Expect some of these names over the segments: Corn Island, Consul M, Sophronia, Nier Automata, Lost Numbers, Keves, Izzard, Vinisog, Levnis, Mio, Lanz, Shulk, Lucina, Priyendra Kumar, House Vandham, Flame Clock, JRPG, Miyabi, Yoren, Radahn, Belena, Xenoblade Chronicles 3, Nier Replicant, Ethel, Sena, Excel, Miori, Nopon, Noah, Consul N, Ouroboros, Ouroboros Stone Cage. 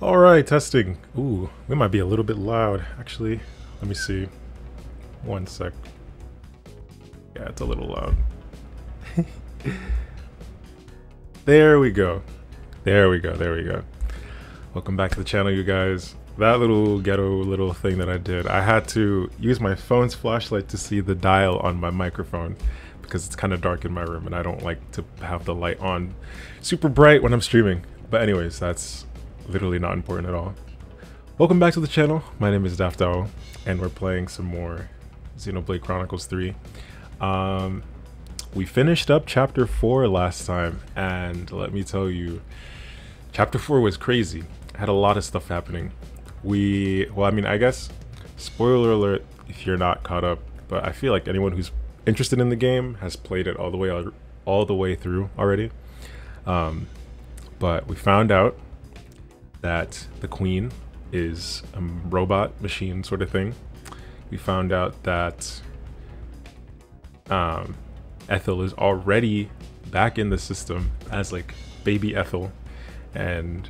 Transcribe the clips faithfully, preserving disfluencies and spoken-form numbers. Alright, testing. Ooh, we might be a little bit loud. Actually, let me see. One sec. Yeah, it's a little loud. There we go. There we go, there we go. Welcome back to the channel, you guys. That little ghetto little thing that I did, I had to use my phone's flashlight to see the dial on my microphone because it's kind of dark in my room and I don't like to have the light on super bright when I'm streaming. But anyways, that's literally not important at all. Welcome back to the channel. My name is Daft Owl and we're playing some more Xenoblade Chronicles three. Um, we finished up chapter four last time and let me tell you, chapter four was crazy. It had a lot of stuff happening. We, well, I mean, I guess, spoiler alert if you're not caught up, but I feel like anyone who's interested in the game has played it all the way, all the way through already. Um, but we found out that the queen is a robot machine sort of thing. We found out that um, Ethel is already back in the system as like baby Ethel. And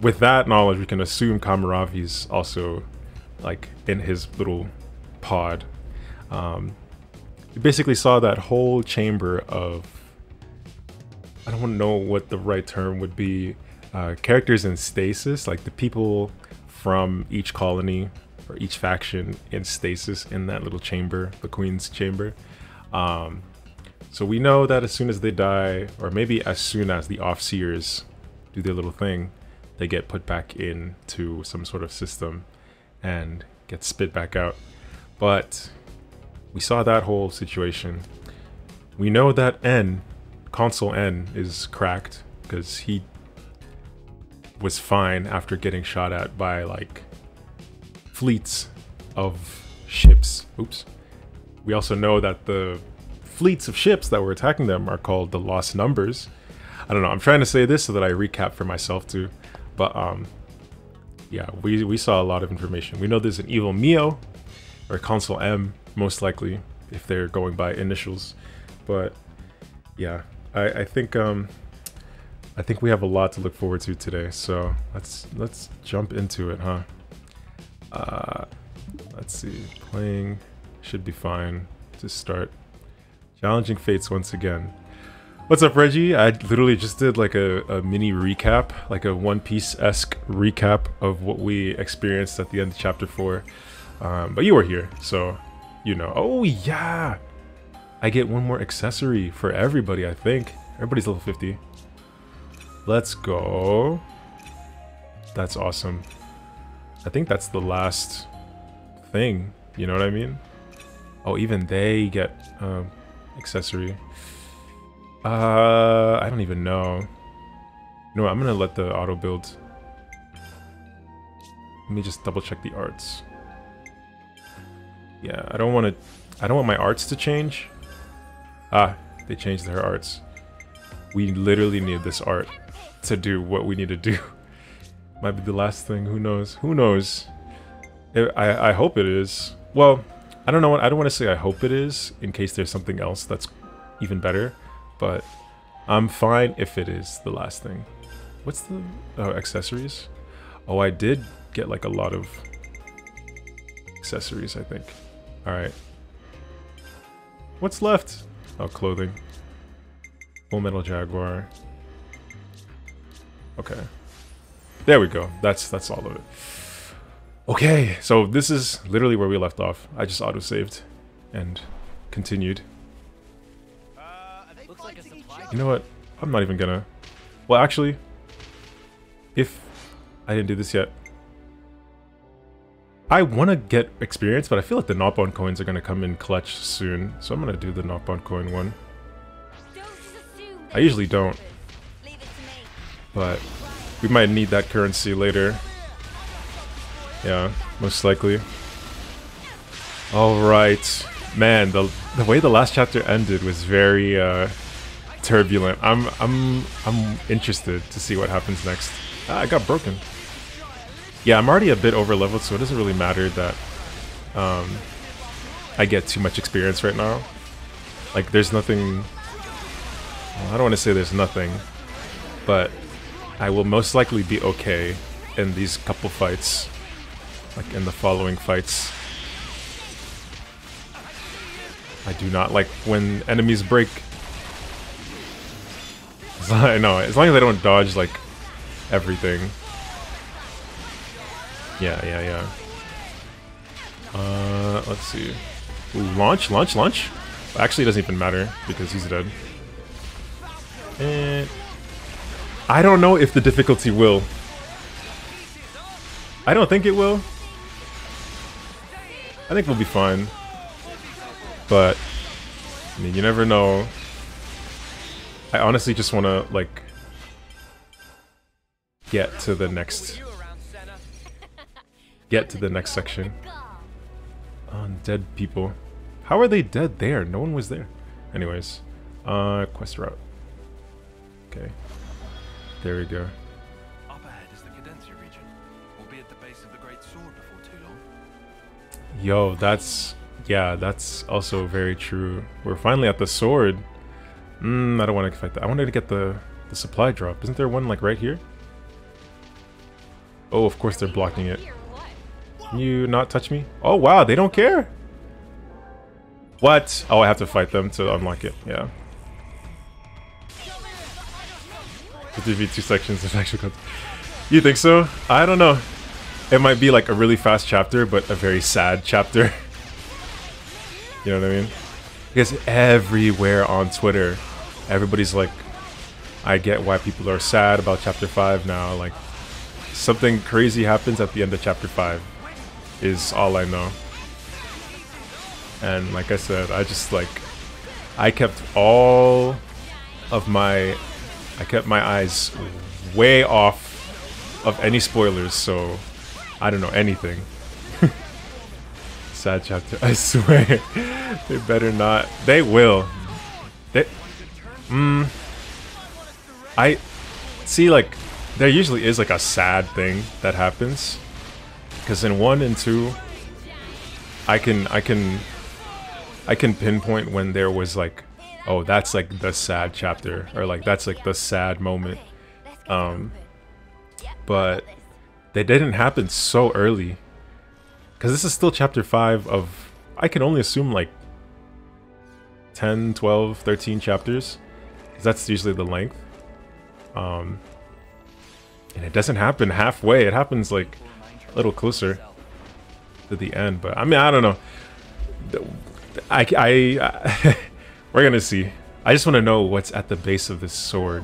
with that knowledge, we can assume Kamarov is also like in his little pod. Um, we basically saw that whole chamber of, I don't know what the right term would be, uh, characters in stasis, like the people from each colony or each faction in stasis in that little chamber, the Queen's chamber. Um, so we know that as soon as they die, or maybe as soon as the Offseers do their little thing, they get put back into some sort of system and get spit back out. But we saw that whole situation. We know that N, Consul N, is cracked because he was fine after getting shot at by like fleets of ships. Oops. We also know that the fleets of ships that were attacking them are called the Lost Numbers. I don't know, I'm trying to say this so that I recap for myself too. But um, yeah, we, we saw a lot of information. We know there's an evil Mio, or Consul M, most likely, if they're going by initials. But yeah, I, I think um, I think we have a lot to look forward to today. So let's let's jump into it, huh? Uh, let's see, playing should be fine to start. Challenging fates once again. What's up, Reggie? I literally just did like a, a mini recap, like a One Piece-esque recap of what we experienced at the end of chapter four. Um, but you were here, so you know. Oh yeah! I get one more accessory for everybody, I think. Everybody's level fifty. Let's go. That's awesome. I think that's the last thing, you know what I mean? Oh, even they get um, accessory. Uh, I don't even know. No, I'm gonna let the auto build. Let me just double check the arts. Yeah, I don't want to. I don't want my arts to change. Ah, they changed their arts. We literally need this art to do what we need to do. Might be the last thing. Who knows? Who knows? I I hope it is. Well, I don't know what. I don't want to say I hope it is in case there's something else that's even better. But I'm fine if it is the last thing. What's the oh, accessories? Oh, I did get like a lot of accessories, I think. All right. What's left? Oh, clothing. Full Metal Jaguar. Okay. There we go. That's that's all of it. Okay, so this is literally where we left off. I just auto-saved and continued. You know what? I'm not even gonna... Well, actually, if I didn't do this yet, I want to get experience, but I feel like the Nopon coins are going to come in clutch soon, so I'm going to do the Nopon coin one. I usually don't, but we might need that currency later. Yeah, most likely. Alright. Man, the, the way the last chapter ended was very... Uh, turbulent. I'm I'm I'm interested to see what happens next. Ah, I got broken. Yeah, I'm already a bit over leveled, so it doesn't really matter that um, I get too much experience right now. Like, there's nothing. Well, I don't want to say there's nothing, but I will most likely be okay in these couple fights, like in the following fights. I do not like when enemies break. I know, as long as I don't dodge like everything. Yeah, yeah, yeah. Uh, let's see. Ooh, launch, launch, launch. Actually, it doesn't even matter because he's dead. Eh. I don't know if the difficulty will. I don't think it will. I think we'll be fine. But, I mean, you never know. I honestly just want to, like, get to the next... Get to the next section. Undead people. How are they dead there? No one was there. Anyways. Uh, quest route. Okay. There we go. Up ahead is the Cadencia region. We'll be at the base of the Great Sword before too long. Yo, that's... Yeah, that's also very true. We're finally at the sword. Mmm, I don't want to fight that. I wanted to get the, the supply drop. Isn't there one, like, right here? Oh, of course they're blocking it. Can you not touch me? Oh, wow, they don't care! What? Oh, I have to fight them to unlock it. Yeah. fifty v two sections of actual content. You think so? I don't know. It might be, like, a really fast chapter, but a very sad chapter. You know what I mean? Because everywhere on Twitter, everybody's like, I get why people are sad about chapter five now. Like, something crazy happens at the end of chapter five is all I know. And like I said, I just like, I kept all of my, I kept my eyes way off of any spoilers, so I don't know anything. Sad chapter, I swear. They better not. They will. They. Mmm. I. See, like, there usually is, like, a sad thing that happens. Because in one and two, I can. I can. I can pinpoint when there was, like, oh, that's, like, the sad chapter. Or, like, that's, like, the sad moment. Um. But they didn't happen so early. Because this is still chapter five of, I can only assume, like, ten, twelve, thirteen chapters. Because that's usually the length. Um, and it doesn't happen halfway. It happens, like, a little closer to the end. But, I mean, I don't know. I, I, I we're going to see. I just want to know what's at the base of this sword.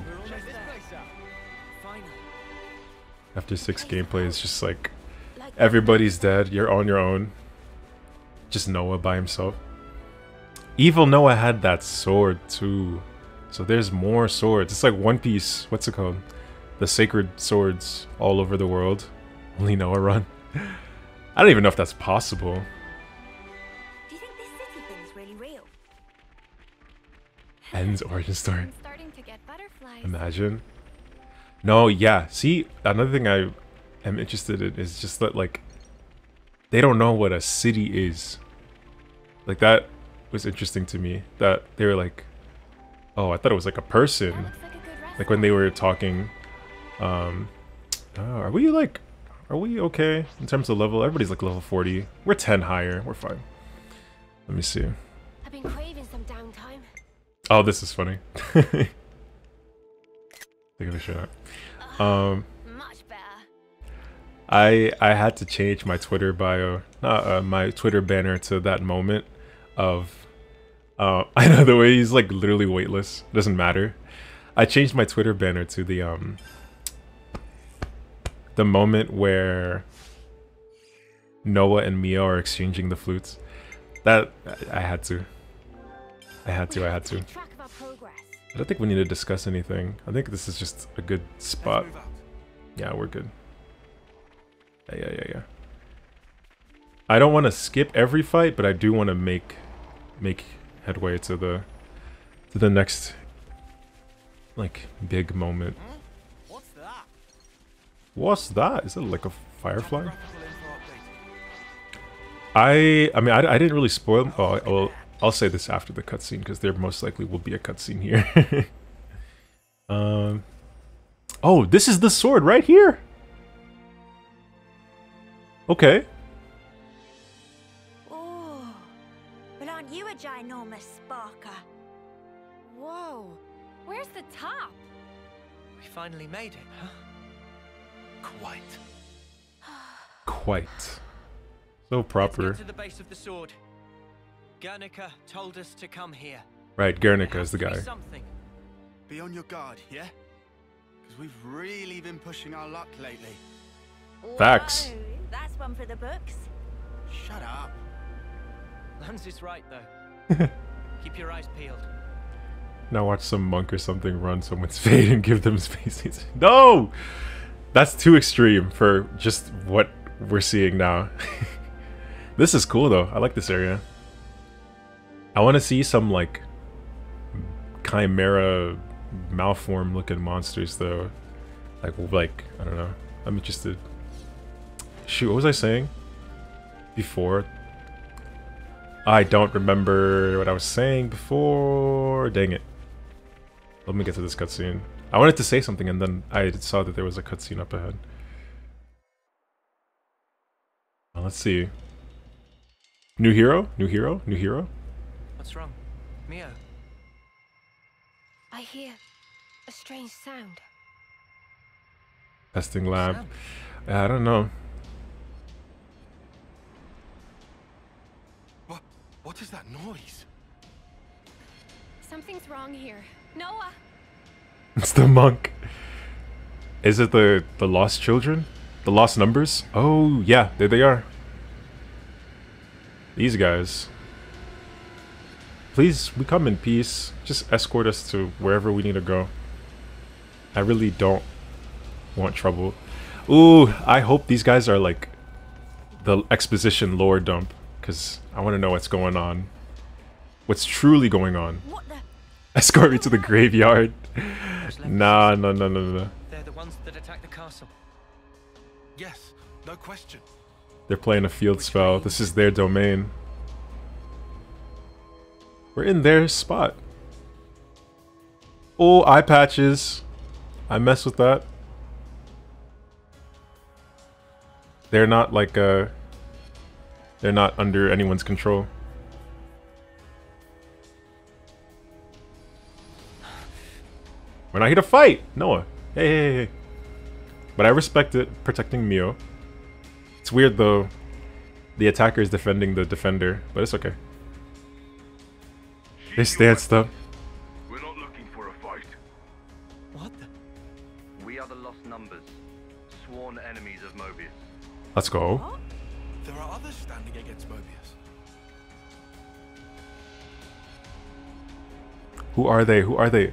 After six gameplay, it's just like... Everybody's dead. You're on your own. Just Noah by himself. Evil Noah had that sword too. So there's more swords. It's like One Piece. What's it called? The sacred swords all over the world. Only Noah run. I don't even know if that's possible. Do you think this city thing is really real? End's origin story. I'm starting to get butterflies. Imagine. No, yeah. See, another thing I... I'm interested in is just that, like, they don't know what a city is. Like, that was interesting to me, that they were like, oh, I thought it was like a person, like, like when they were talking. Um oh, are we like are we okay in terms of level? Everybody's like level forty. We're ten higher. We're fine. Let me see. I've been craving some downtime. Oh, this is funny. Take a picture of that. um I, I had to change my Twitter bio, not uh, my Twitter banner to that moment of, uh, I know the way he's like literally weightless, doesn't matter. I changed my Twitter banner to the, um, the moment where Noah and Mio are exchanging the flutes. That, I had to, I had to, I had to. I don't think we need to discuss anything. I think this is just a good spot. Yeah, we're good. Yeah, yeah, yeah, yeah. I don't want to skip every fight, but I do want to make make headway to the to the next like big moment. Hmm? What's that? What's that? Is it like a firefly? I I mean I, I didn't really spoil. Oh, well, I'll say this after the cutscene because there most likely will be a cutscene here. um, Oh, this is the sword right here. Okay. Oh, but aren't you a ginormous sparker? Whoa, where's the top? We finally made it, huh? Quite. Quite. So proper. Let's get to the base of the sword. Guernica told us to come here. Right, Guernica is the guy. Something. Be on your guard, yeah? Because we've really been pushing our luck lately. Facts. Whoa, that's one for the books. Shut up. Lanz is right, though. Keep your eyes peeled. Now watch some monk or something run someone's fate and give them space. No! That's too extreme for just what we're seeing now. This is cool, though. I like this area. I want to see some, like, chimera malform looking monsters, though. Like, like I don't know. I'm interested. Shoot, what was I saying before? I don't remember what I was saying before. Dang it. Let me get to this cutscene. I wanted to say something, and then I saw that there was a cutscene up ahead. Well, let's see. New hero? New hero? New hero? What's wrong? Mio? I hear a strange sound. Testing lab. Uh, I don't know. What? What is that noise? Something's wrong here. Noah! It's the monk. Is it the the lost children? The lost numbers? Oh yeah, there they are. These guys. Please, we come in peace. Just escort us to wherever we need to go. I really don't want trouble. Ooh, I hope these guys are like the exposition lore dump, because I want to know what's going on. What's truly going on. What the? Escort me to the graveyard. Nah, no, no, no, no. They're the ones that attack the castle. Yes, no question. They're playing a field spell. This is their domain. We're in their spot. Oh, eye patches. I mess with that. They're not like uh they're not under anyone's control. We're not here to fight, Noah. Hey, hey, hey. But I respect it, protecting Mio. It's weird though. The attacker is defending the defender, but it's okay. They stance though. We're not looking for a fight. What the? We are the Lost Numbers, sworn enemies of Mobius. Let's go. What? There are others standing against Mobius. Who are they? Who are they?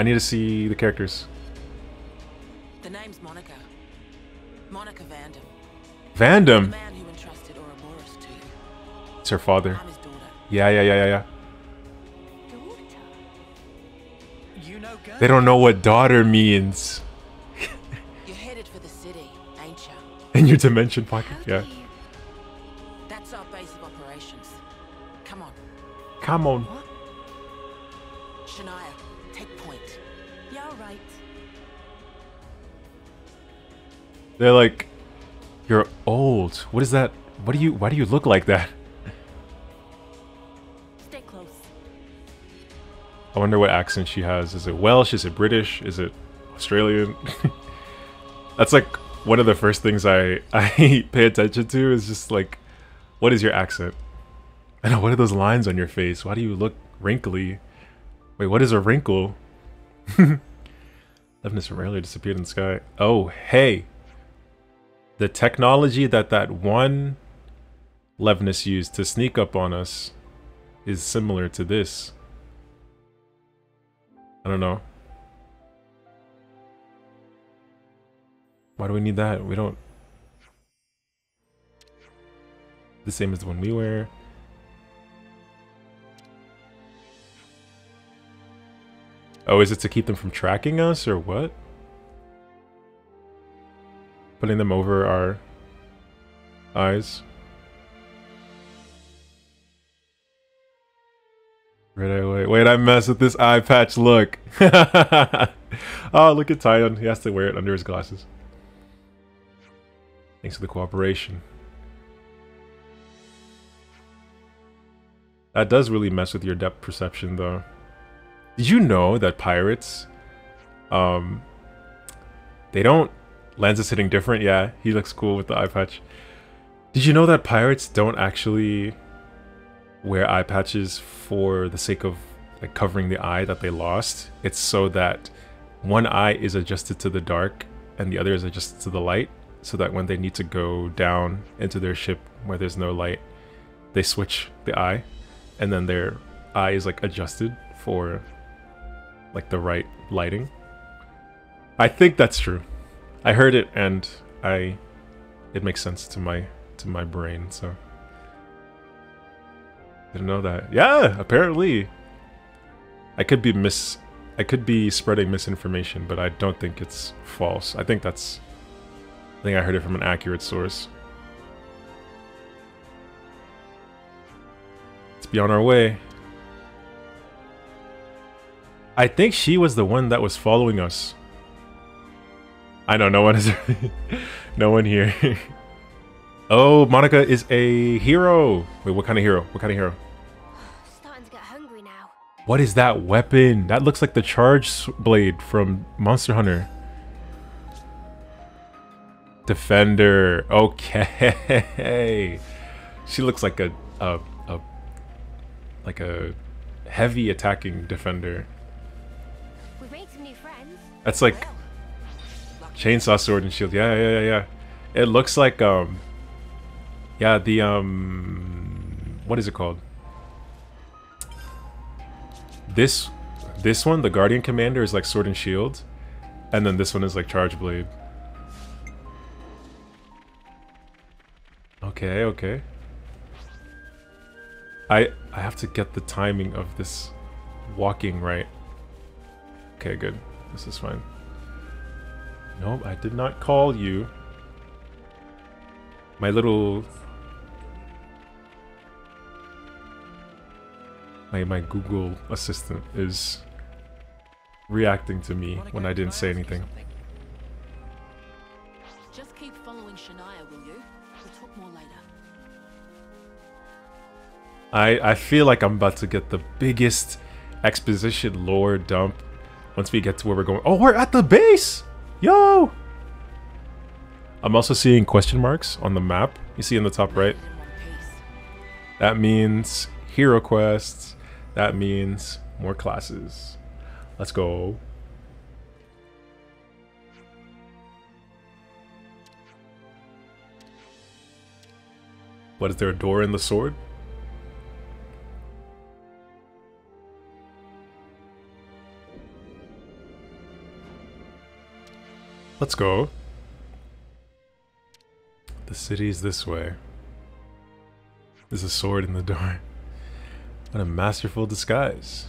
I need to see the characters. The name's Monica. Monica Vandham. Vandham? The man who entrusted Ouroboros to you. It's her father. I'm his daughter. Yeah, yeah, yeah, yeah, yeah. Daughter? You know, girl. They don't know what daughter means. You're headed for the city, ain't you? In your dimension pocket, yeah. You... That's our base of operations. Come on. Come on. What? Shania. Right. They're like, you're old. What is that? What do you? Why do you look like that? Stay close. I wonder what accent she has. Is it Welsh? Is it British? Is it Australian? That's like one of the first things I I pay attention to is just like, what is your accent? I know. What are those lines on your face? Why do you look wrinkly? Wait, what is a wrinkle? Levnis rarely disappeared in the sky. Oh, hey! The technology that that one Levnis used to sneak up on us is similar to this. I don't know. Why do we need that? We don't... The same as the one we wear. Oh, is it to keep them from tracking us, or what? Putting them over our eyes. Red eye light. Wait, I messed with this eye patch look. Oh, look at Taion. He has to wear it under his glasses. Thanks for the cooperation. That does really mess with your depth perception, though. Did you know that pirates, um, they don't... Lanz is hitting different. Yeah, he looks cool with the eye patch. Did you know that pirates don't actually wear eye patches for the sake of like covering the eye that they lost? It's so that one eye is adjusted to the dark and the other is adjusted to the light, so that when they need to go down into their ship where there's no light, they switch the eye, and then their eye is like adjusted for like the right lighting. I think that's true. I heard it and I it makes sense to my to my brain, so didn't know that. Yeah, apparently. I could be mis I could be spreading misinformation, but I don't think it's false. I think that's I think I heard it from an accurate source. Let's be on our way. I think she was the one that was following us. I know no one is no one here. Oh, Monica is a hero. Wait, what kind of hero? What kind of hero? I'm starting to get hungry now. What is that weapon? That looks like the charge blade from Monster Hunter. Defender. Okay. She looks like a a, a like a heavy attacking defender. We've made some new friends. That's like chainsaw sword and shield. Yeah, yeah, yeah, yeah. It looks like um yeah, the um what is it called? This this one, the Guardian Commander, is like sword and shield, and then this one is like charge blade. Okay, okay. I I have to get the timing of this walking right. Okay, good. This is fine. Nope, I did not call you. My little... My, my Google assistant is reacting to me when I didn't say anything. Just keep following Shania, will you? We'll talk more later. I, I feel like I'm about to get the biggest exposition lore dump once we get to where we're going. Oh, we're at the base! Yo! I'm also seeing question marks on the map. You see in the top right? That means hero quests. That means more classes. Let's go. What, is there a door in the sword? Let's go. The city's this way. There's a sword in the door. What a masterful disguise.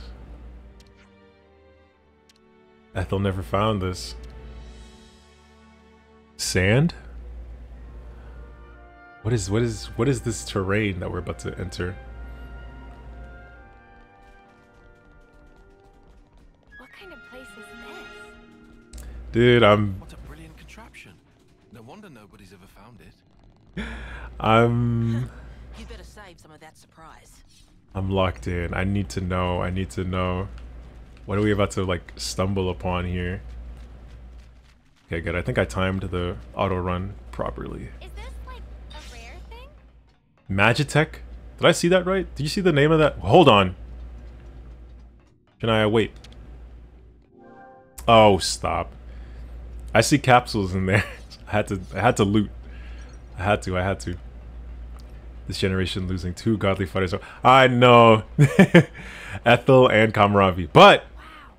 Ethel never found this. Sand? What is what is what is this terrain that we're about to enter? What kind of place is this? Dude, I'm I'm... You better save some of that surprise. I'm locked in. I need to know. I need to know. What are we about to, like, stumble upon here? Okay, good. I think I timed the auto run properly. Is this, like, a rare thing? Magitech? Did I see that right? Did you see the name of that? Hold on. Can I wait? Oh, stop. I see capsules in there. I had to, I had to loot. I had to, I had to. This generation losing two godly fighters. I know. Ethel and Kamarov. But wow.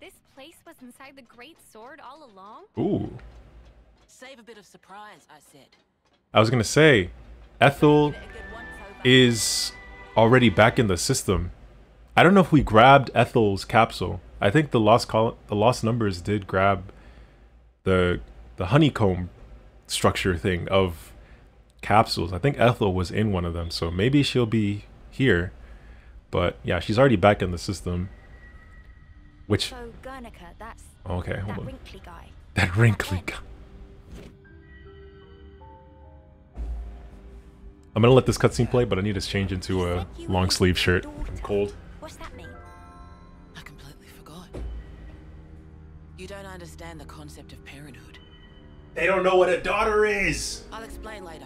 This place was inside the great sword all along. Ooh. Save a bit of surprise, I said. I was gonna say, Ethel is already back in the system. I don't know if we grabbed Ethel's capsule. I think the lost col the lost numbers did grab the the honeycomb structure thing of capsules. I think Ethel was in one of them, so maybe she'll be here. But yeah, she's already back in the system. Which... Oh, Guernica, that's... Okay, hold on. That wrinkly guy. That wrinkly guy. I'm gonna let this cutscene play, but I need to change into a long sleeve shirt. I'm cold. What's that mean? I completely forgot. You don't understand the concept of parenthood. They don't know what a daughter is! I'll explain later.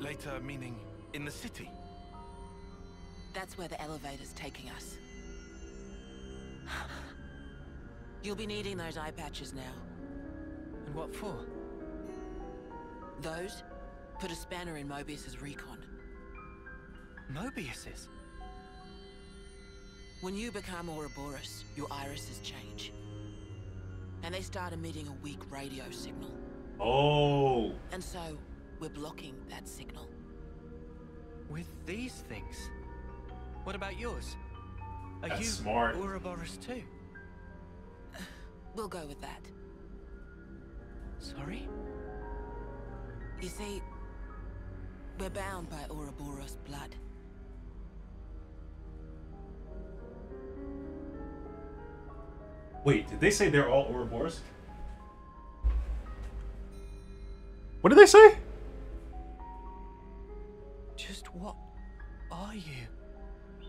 Later meaning in the city? That's where the elevator's taking us. You'll be needing those eye patches now. And what for? Those? Put a spanner in Mobius's recon. Mobius's? When you become Ouroboros, your irises change. And they start emitting a weak radio signal. Oh! And so, we're blocking that signal. With these things? What about yours? Are That's you smart. Ouroboros too? We'll go with that. Sorry? You see... We're bound by Ouroboros blood. Wait, did they say they're all Ouroboros? What did they say? Just what are you?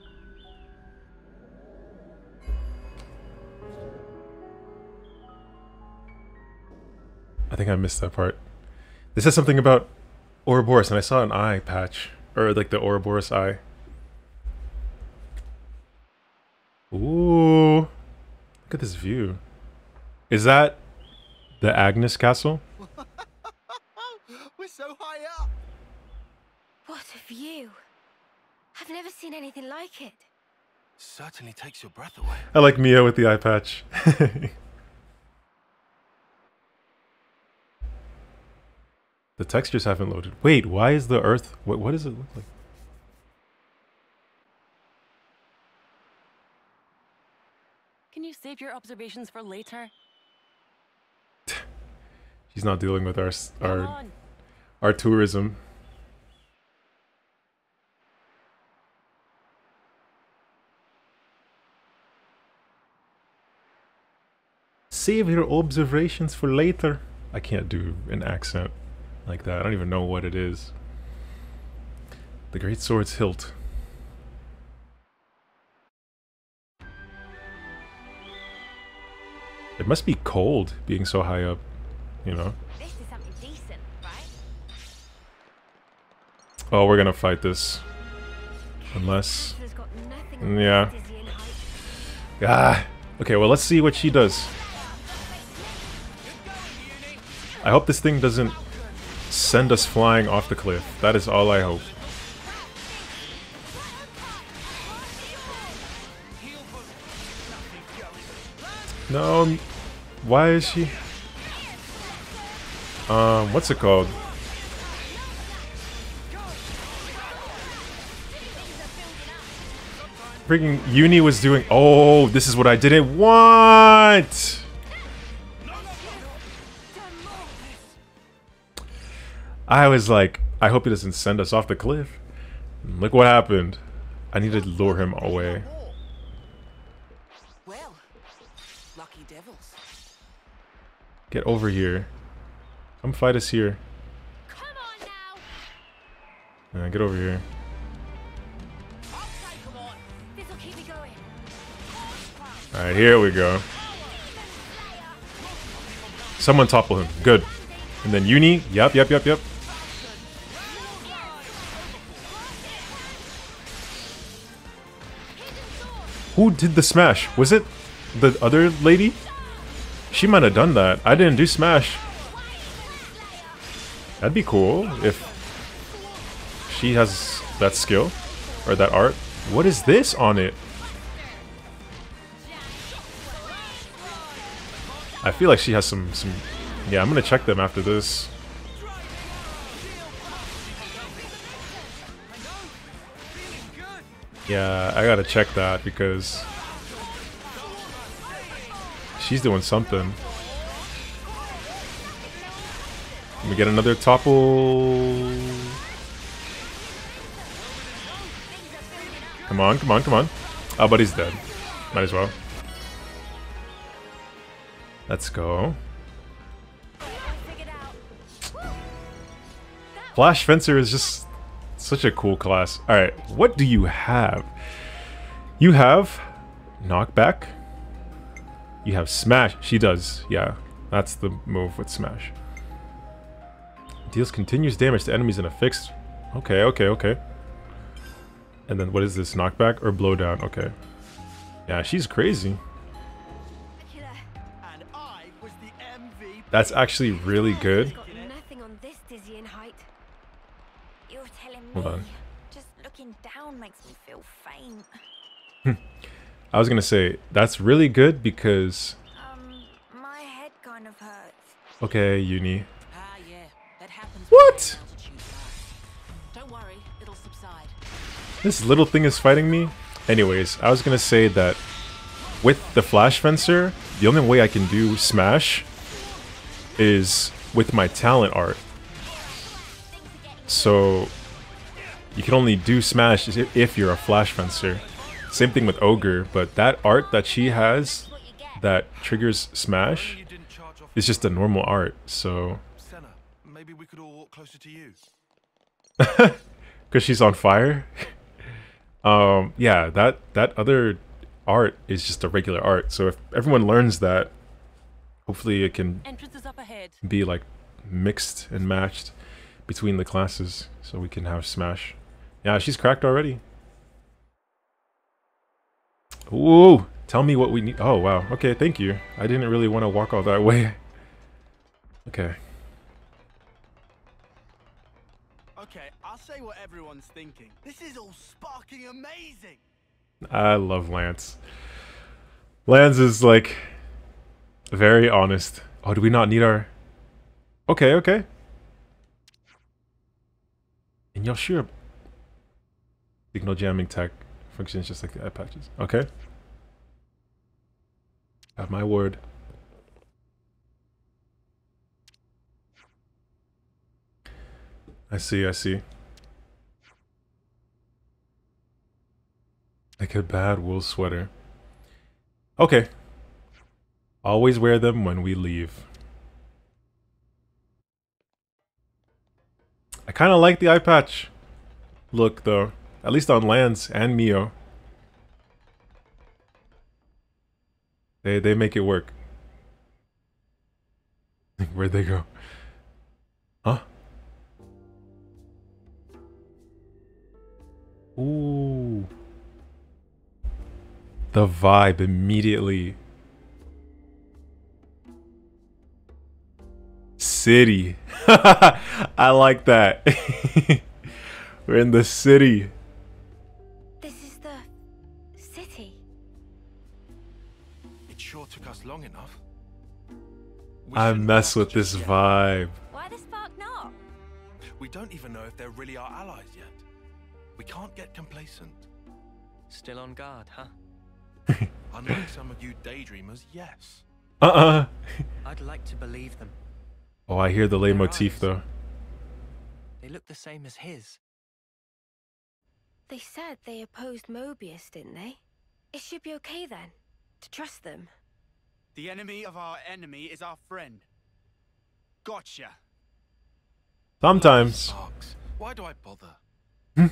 I think I missed that part. They said something about Ouroboros, and I saw an eye patch. Or, like, the Ouroboros eye. Ooh. Look at this view. Is that the Agnus Castle? We're so high up! What a view. I've never seen anything like it. Certainly takes your breath away. I like Mio with the eye patch. The textures haven't loaded. Wait, why is the earth... What, what does it look like? Can you save your observations for later? She's not dealing with our our, our tourism. Save your observations for later. I can't do an accent like that. I don't even know what it is. The great sword's hilt. It must be cold being so high up, you know. This is something decent, right? Oh, we're gonna fight this. Unless... Yeah. Ah. Okay, well, let's see what she does. I hope this thing doesn't send us flying off the cliff. That is all I hope. No, why is she? Um, what's it called? Freaking Eunie was doing. Oh, this is what I didn't want. I was like, I hope he doesn't send us off the cliff. Look what happened. I need to lure him away. Get over here. Come fight us here. Come on now. Yeah, get over here. Alright, here we go. Someone topple him. Good. And then Eunie. Yep, yep, yep, yep. Who did the smash? Was it the other lady? She might have done that. I didn't do smash. That'd be cool if she has that skill or that art. What is this on it? I feel like she has some... some yeah, I'm gonna check them after this. Yeah, I gotta check that because... she's doing something. Can we get another topple? Come on, come on, come on. Oh, but he's dead. Might as well. Let's go. Flash Fencer is just such a cool class. Alright, what do you have? You have knockback. You have smash. She does, yeah. That's the move with smash. Deals continuous damage to enemies in a fixed... Okay, okay, okay. And then what is this? Knockback or blowdown? Okay. Yeah, she's crazy. That's actually really good. Hold on. Just looking down makes me feel faint. I was gonna say that's really good because um, my head kind of hurts. Okay, Eunie. Ah, yeah. That happens. What? Don't worry, it'll subside. This little thing is fighting me. Anyways, I was gonna say that with the Flash Fencer, the only way I can do smash is with my talent art. So you can only do smash if you're a Flash Fencer. Same thing with Ogre, but that art that she has that triggers smash is just a normal art, so... Sena, maybe we could all walk closer to you. Because she's on fire? um, yeah, that, that other art is just a regular art, so if everyone learns that, hopefully it can be like mixed and matched between the classes, so we can have smash. Yeah, she's cracked already. Ooh, tell me what we need. Oh, wow. Okay, thank you. I didn't really want to walk all that way. Okay. Okay, I'll say what everyone's thinking. This is all sparking amazing. I love Lanz. Lanz is like very honest. Oh, do we not need our... Okay, okay. And you'll sure signal jamming tech functions just like the eye patches. Okay. Have my word. I see, I see. Like a bad wool sweater. Okay. Always wear them when we leave. I kind of like the eye patch look, though. At least on Lanz and Mio. They, they make it work. Where'd they go? Huh? Ooh. The vibe immediately. City. I like that. We're in the city. This is the city. It sure took us long enough. We I mess with this yet. Vibe. Why the spark not? We don't even know if they're really our allies yet. We can't get complacent. Still on guard, huh? Unlike some of you daydreamers, yes. Uh-uh. I'd like to believe them. Oh, I hear the leitmotif, though. They look the same as his. They said they opposed Mobius, didn't they? It should be okay, then, to trust them. The enemy of our enemy is our friend. Gotcha. Sometimes. Why do I bother?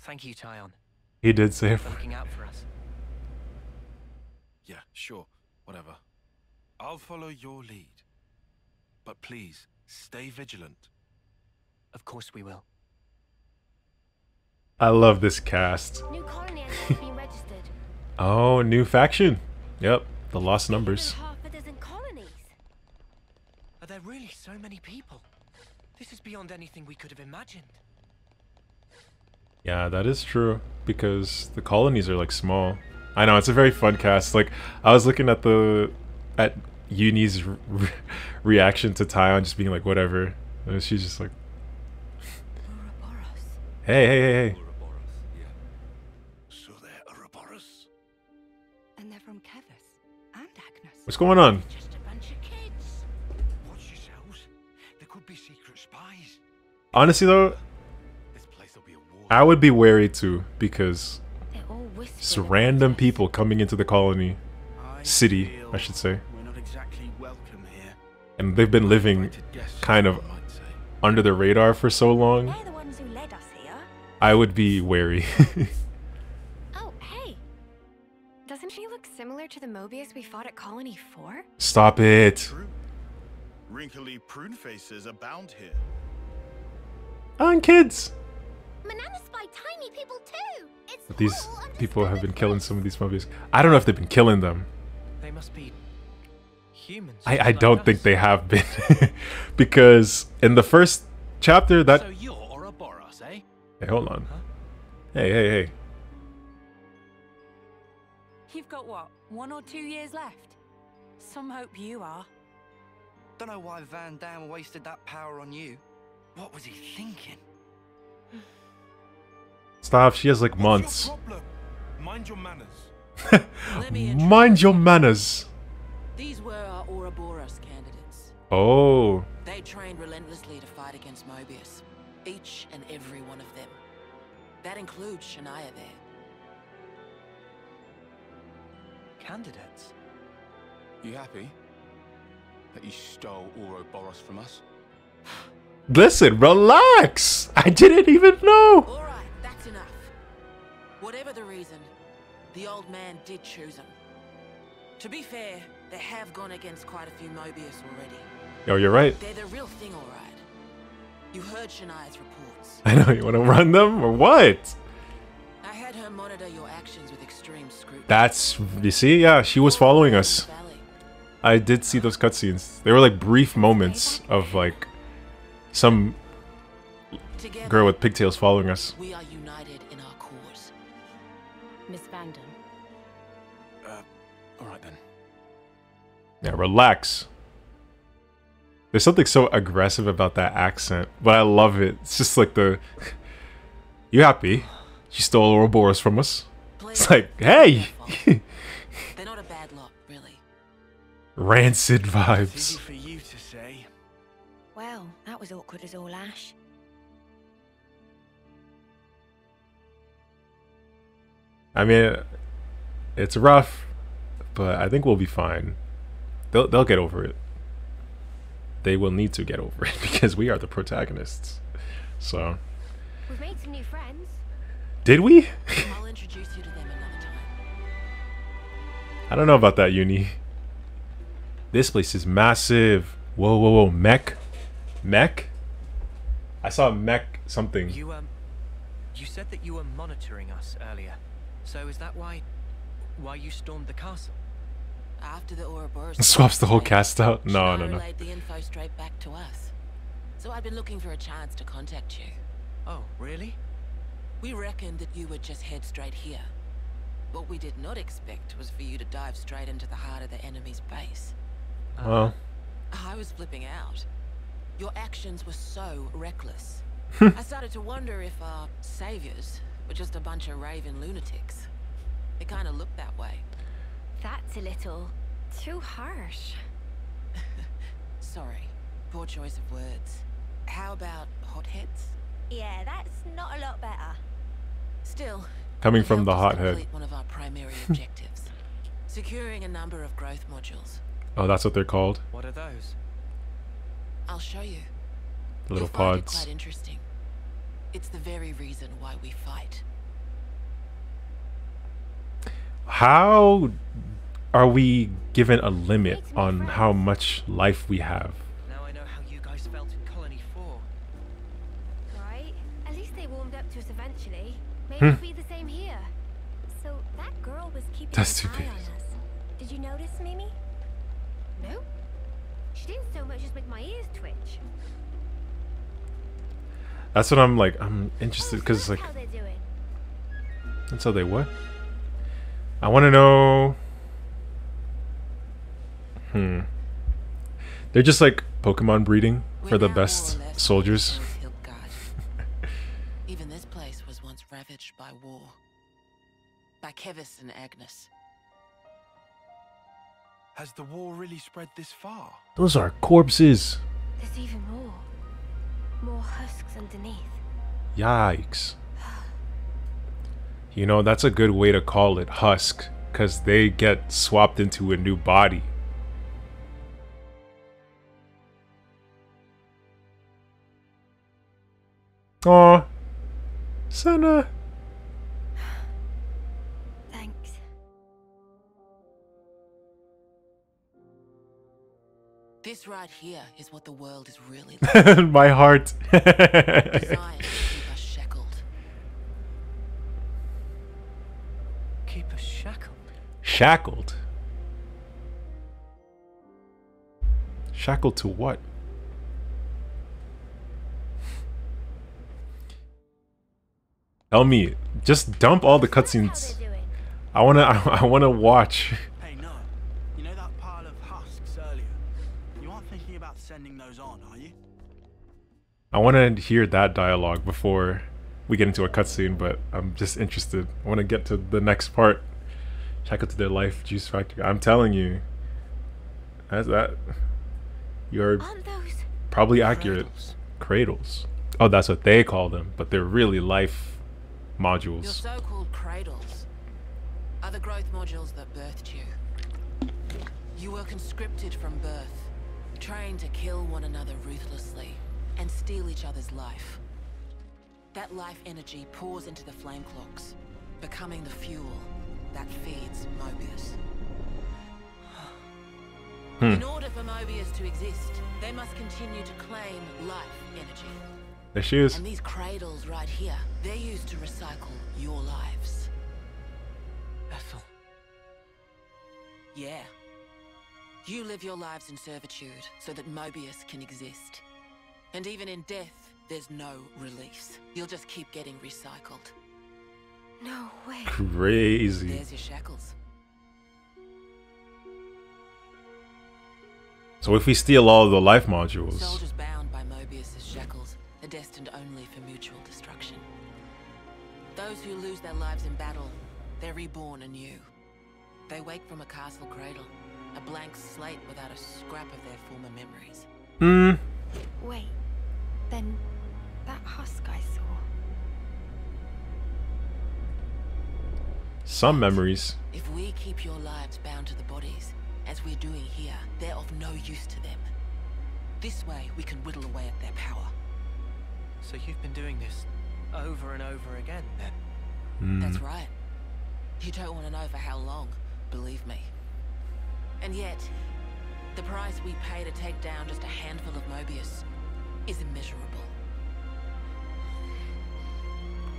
Thank you, Taion. He did say for looking out for us. Yeah, sure. Whatever. I'll follow your lead. But please, stay vigilant. Of course we will. I love this cast. New colony has been registered. Oh, new faction. Yep, the Lost Numbers. Half a dozen colonies. Are there really so many people? This is beyond anything we could have imagined. Yeah, that is true, because the colonies are like small. I know, it's a very fun cast. Like, I was looking at the... at Eunie's re reaction to Taion just being like, whatever. And she's just like... Ouroboros. Hey, hey, hey, hey. Ouroboros, yeah. So they're Ouroboros. And they're from Keves and Agnus. What's going on? Just a bunch of kids. Watch yourselves. There could be secret spies. Honestly, though, this place will be a war. I would be wary, too, because It's random people coming into the colony. City, I should say. And they've been living kind of under the radar for so long. I would be wary. Oh, hey. Doesn't she look similar to the Mobius we fought at Colony four? Stop it. Wrinkly prune faces abound here. And kids. By tiny people too. It's but these people have been killing some of these Mobius. I don't know if they've been killing them. They must be humans. I, I don't like think us. They have been. Because in the first chapter that... So you're Ouroboros, eh? Hey, hold on. Huh? Hey, hey, hey. You've got what? One or two years left? Some hope you are. Don't know why Vandham wasted that power on you. What was he thinking? Stop, she has like months. What's your problem? Mind your manners. Mind your manners. These were our Ouroboros candidates. Oh. They trained relentlessly to fight against Mobius. Each and every one of them. That includes Shania there. Candidates? You happy that you stole Ouroboros from us? Listen, relax! I didn't even know! All right, that's enough. Whatever the reason, the old man did choose him. To be fair, they have gone against quite a few Mobius already. Oh, you're right. They're the real thing, all right. You heard Shania's reports. I know, you want to run them or what? I had her monitor your actions with extreme scrutiny. That's, you see, yeah, she was following us. I did see those cutscenes. They were like brief moments of like... Some girl with pigtails following us. We are united in our cause. Miss Vandham. Uh, all right then. Yeah, relax. There's something so aggressive about that accent, but I love it. It's just like the... You happy? She stole Ouroboros from us. It's like, hey! They're not a bad lot, really. Rancid vibes. Well, that was awkward as all ash. I mean, it's rough, but I think we'll be fine. They'll, they'll get over it. They will need to get over it because we are the protagonists. So. We've made some new friends. Did we? I'll introduce you to them another time. I don't know about that, Eunie. This place is massive. Whoa, whoa, whoa, mech. Mech? I saw mech something. You um you said that you were monitoring us earlier. So is that why why you stormed the castle? After the Ouroboros swaps the whole cast out? No, no, no. Relayed the info straight back to us. So I've been looking for a chance to contact you. Oh, really? We reckoned that you would just head straight here. What we did not expect was for you to dive straight into the heart of the enemy's base. Uh, well, I was flipping out. Your actions were so reckless. I started to wonder if our saviors were just a bunch of raven lunatics. It kind of looked that way. That's a little too harsh. Sorry, poor choice of words. How about hotheads? Yeah, that's not a lot better. Still, coming from the hothead. One of our primary objectives, securing a number of growth modules. Oh, that's what they're called. What are those? I'll show you. The little pods. Quite interesting. It's the very reason why we fight. How are we given a limit on how much life we have? Now I know how you guys felt in Colony four. Right? At least they warmed up to us eventually. Maybe it'll be the same here. So that girl was keeping an eye on us. Did you notice, Mimi? No. She didn't so much as make my ears twitch. That's what I'm like. I'm interested because like how they're doing. That's how they what? I want to know. Hmm. They're just like Pokemon breeding for the best soldiers. Even this place was once ravaged by war. By Keves and Agnus. Has the war really spread this far? Those are corpses. There's even more. More husks underneath. Yikes. You know, that's a good way to call it, husk, because they get swapped into a new body. Aw, Sena. Thanks. This right here is what the world is really like. My heart. Desires keep us shackled. Keep us shackled. Shackled. Shackled to what? Tell me, just dump all the cutscenes. I wanna, I, I wanna watch. Hey, no, you know that pile of husks earlier? You aren't thinking about sending those on, are you? I wanna hear that dialogue before we get into a cutscene, but I'm just interested. I wanna get to the next part. Check out to their life, Juice Factory. I'm telling you, that's that. You're probably accurate. Cradles. Oh, that's what they call them, but they're really life modules. Your so-called cradles are the growth modules that birthed you. You were conscripted from birth, trained to kill one another ruthlessly and steal each other's life. That life energy pours into the flame clocks, becoming the fuel that feeds Mobius. Hmm. In order for Mobius to exist, they must continue to claim life energy. There she is. And these cradles right here, they're used to recycle your lives. Ethel. Yeah. You live your lives in servitude so that Mobius can exist. And even in death, there's no release. You'll just keep getting recycled. No way. Crazy. There's your shackles. So if we steal all the life modules... Soldiers bound by Mobius's shackles. Are destined only for mutual destruction. Those who lose their lives in battle, they're reborn anew. They wake from a castle cradle, a blank slate without a scrap of their former memories. Hmm. Wait, then that husk I saw. Some memories. If we keep your lives bound to the bodies, as we're doing here, they're of no use to them. This way, we can whittle away at their power. So you've been doing this over and over again, then? Mm. That's right. You don't want to know for how long, believe me. And yet, the price we pay to take down just a handful of Mobius is immeasurable.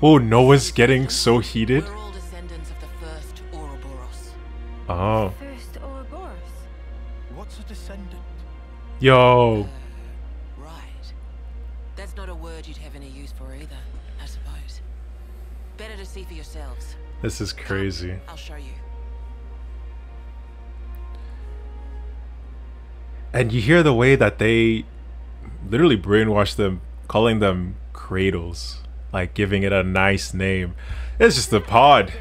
Oh, Noah's getting so heated. We're all descendants of the first Ouroboros. Oh. First Ouroboros? What's a descendant? Yo. Uh, That's not a word you'd have any use for either, I suppose. Better to see for yourselves. This is crazy. Come, I'll show you. And you hear the way that they literally brainwash them, calling them cradles, like giving it a nice name. It's just a pod,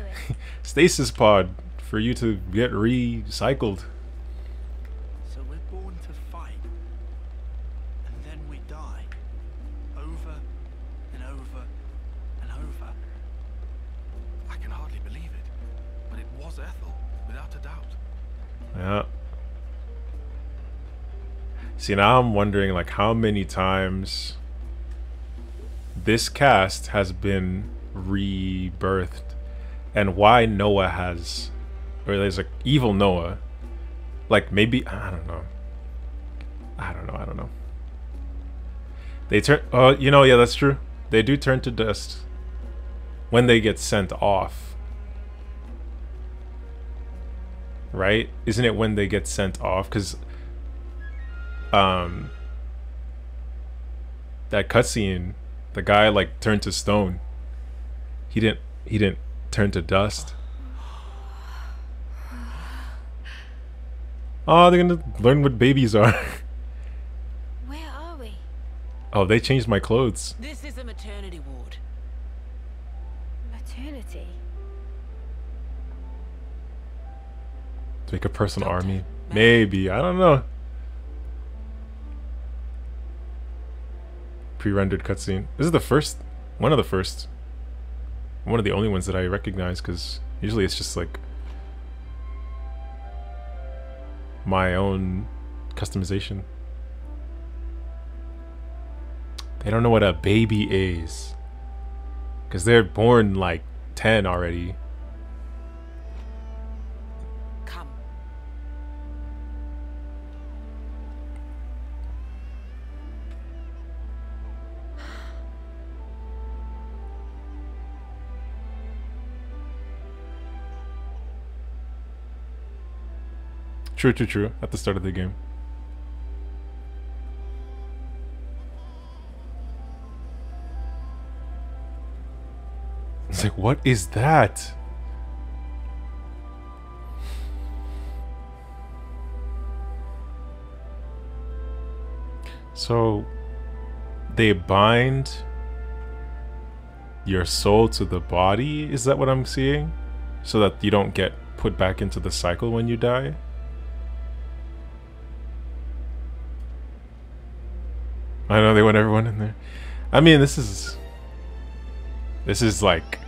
stasis pod, for you to get recycled. Yeah. See, now I'm wondering, like, how many times this cast has been rebirthed, and why Noah has, or there's like evil Noah, like maybe I don't know, I don't know, I don't know. They turn, oh, uh, you know, yeah, that's true. They do turn to dust when they get sent off. Right? Isn't it when they get sent off? Because um, that cutscene, the guy like turned to stone. He didn't. He didn't turn to dust. Oh, they're gonna learn what babies are. Where are we? Oh, they changed my clothes. This is a maternity ward. Maternity. Make a personal Doctor, army, maybe. I don't know. Pre-rendered cutscene. This is the first, one of the first, one of the only ones that I recognize, because usually it's just like my own customization. They don't know what a baby is, because they're born like ten already. Come. True, true, true. At the start of the game. It's like, what is that? So they bind your soul to the body, is that what I'm seeing? So that you don't get put back into the cycle when you die? I know they want everyone in there. I mean, this is this is like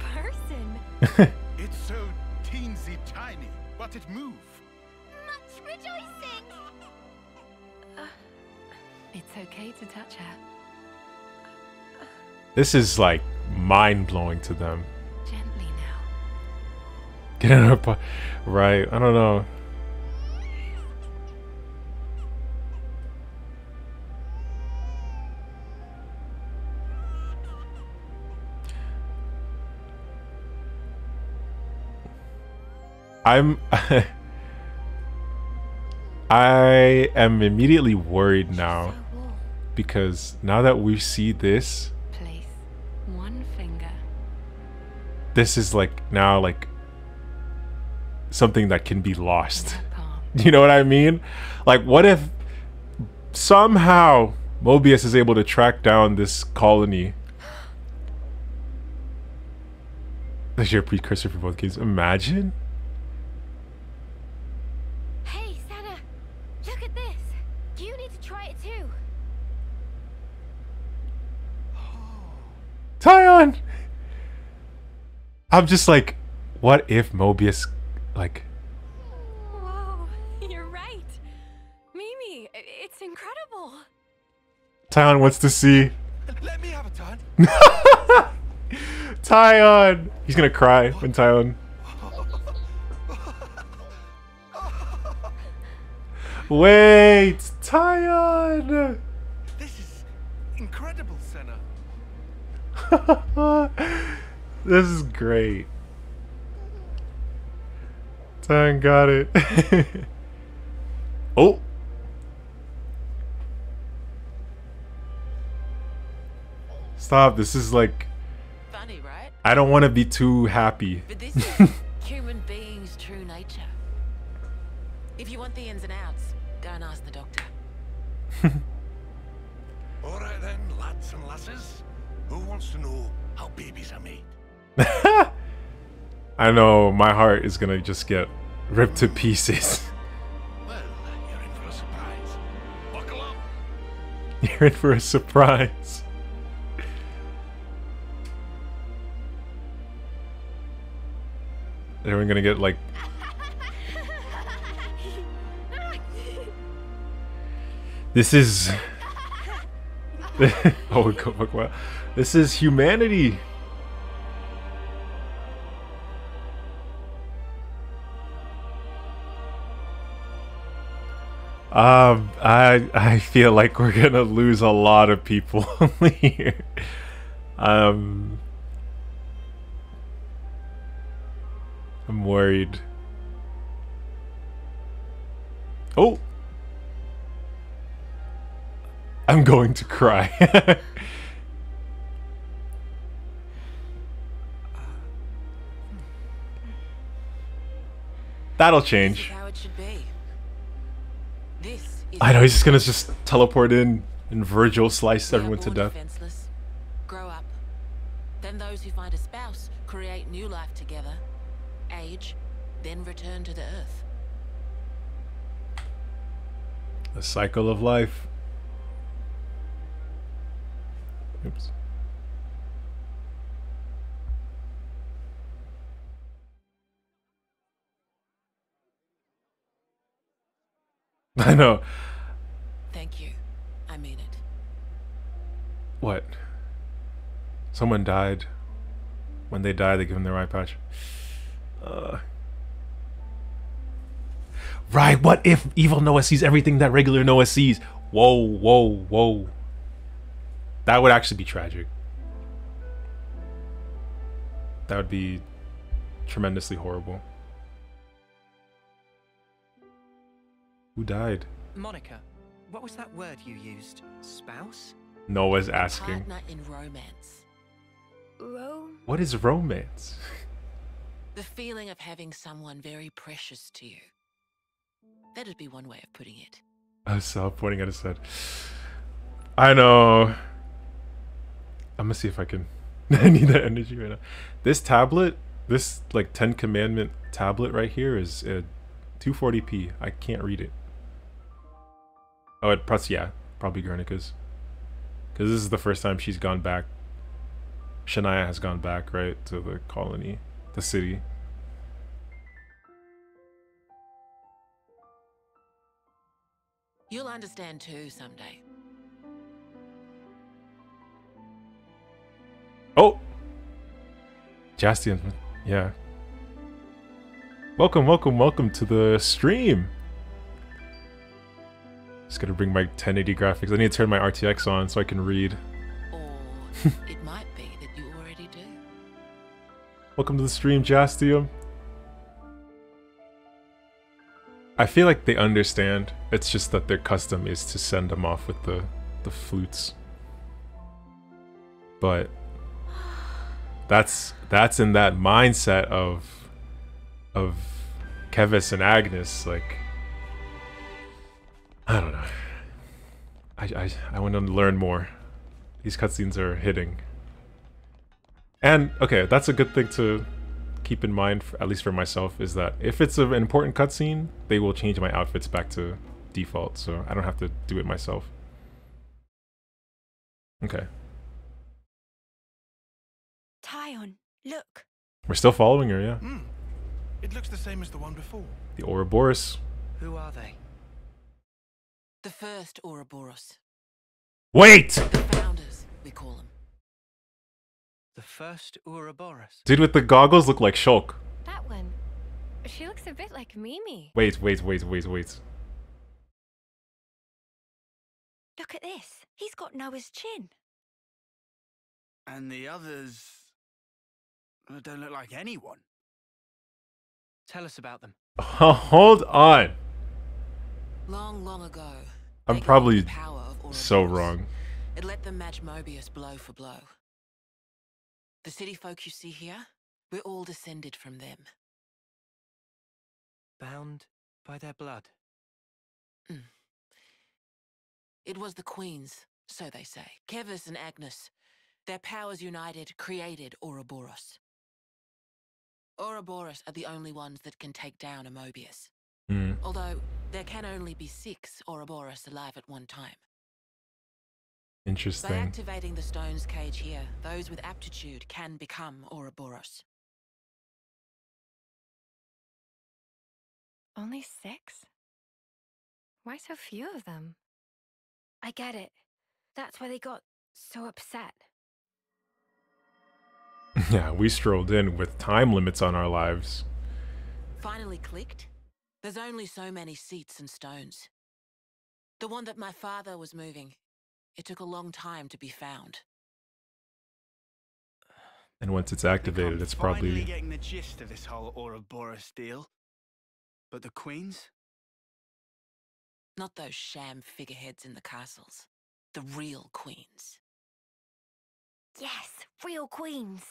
person. It's so teensy tiny, but it moves. Much rejoicing. Uh, it's okay to touch her. This is like mind blowing to them. Gently now. Get in her po- right? I don't know. I'm I am immediately worried now, because now that we see this, place one finger. This is like now like something that can be lost. You know what I mean? Like, what if somehow Mobius is able to track down this colony? That's your precursor for both games. Imagine. Taion! I'm just like, what if Mobius, like... Whoa, you're right. Mimi, it's incredible. Taion wants to see. Let me have a turn. Taion! He's gonna cry when Taion... Wait, Taion! This is incredible, Sena. This is great. Taion got it. Oh. Stop, this is like funny, right? I don't want to be too happy. But this is human beings' true nature. If you want the ins and outs, don't ask the doctor. Alright then, lads and lasses. Who wants to know how babies are made? I know, my heart is gonna just get ripped to pieces. Well, you're in for a surprise. Buckle up. You're in for a surprise. Everyone gonna get like... This is... Oh, go fuck wow. This is humanity. Um, I I feel like we're gonna lose a lot of people here. Um, I'm worried. Oh. I'm going to cry. That'll change. This is how it should be. This is I know he's just gonna just teleport in, and Virgil slice everyone to death. Defenseless. Grow up. Then those who find a spouse create new life together. Age, then return to the earth. The cycle of life. Oops. I know. Thank you. I mean it. What? Someone died. When they die, they give them their eye patch. Uh. Right, what if evil Noah sees everything that regular Noah sees? Whoa, whoa, whoa. That would actually be tragic. That would be tremendously horrible. Who died? Monica, what was that word you used? Spouse? Noah's asking. Partner in romance. Rome? What is romance? The feeling of having someone very precious to you. That'd be one way of putting it. I saw pointing at his head. I know. I'm gonna see if I can. I need that energy right now. This tablet, this like Ten Commandment tablet right here, is uh, two forty p. I can't read it. Oh, it press yeah, probably Guernica's, because this is the first time she's gone back. Shania has gone back, right, to the colony, the city. You'll understand too someday. Oh, Jastian, yeah. Welcome, welcome, welcome to the stream. Just gotta bring my ten eighty graphics. I need to turn my R T X on so I can read. Or it might be that you already do. Welcome to the stream, Jastium. I feel like they understand. It's just that their custom is to send them off with the the flutes. But that's that's in that mindset of of Keves and Agnus, like I don't know. I I I want to learn more. These cutscenes are hitting. And okay, that's a good thing to keep in mind, for, at least for myself, is that if it's an important cutscene, they will change my outfits back to default, so I don't have to do it myself. Okay. Taion, look. We're still following her, yeah. Mm. It looks the same as the one before. The Ouroboros. Who are they? The first Ouroboros. Wait! The founders, we call them. The first Ouroboros. Dude with the goggles look like Shulk. That one. She looks a bit like Mimi. Wait, wait, wait, wait, wait. Look at this. He's got Noah's chin. And the others don't look like anyone. Tell us about them. Hold on. Long, long ago. I'm probably so wrong. It let them match Mobius blow for blow. The city folk you see here, we're all descended from them. Bound by their blood. Mm. It was the Queen's, so they say. Keves and Agnus. Their powers united, created Ouroboros. Ouroboros are the only ones that can take down a Mobius. Mm. Although, there can only be six Ouroboros alive at one time. Interesting. By activating the stone's cage here, those with aptitude can become Ouroboros. Only six? Why so few of them? I get it. That's why they got so upset. Yeah, we strolled in with time limits on our lives. Finally clicked. There's only so many seats and stones. The one that my father was moving. It took a long time to be found. And once it's activated, it's probably... I'm finally getting the gist of this whole Ouroboros deal. But the Queens? Not those sham figureheads in the castles. The real Queens. Yes, real Queens.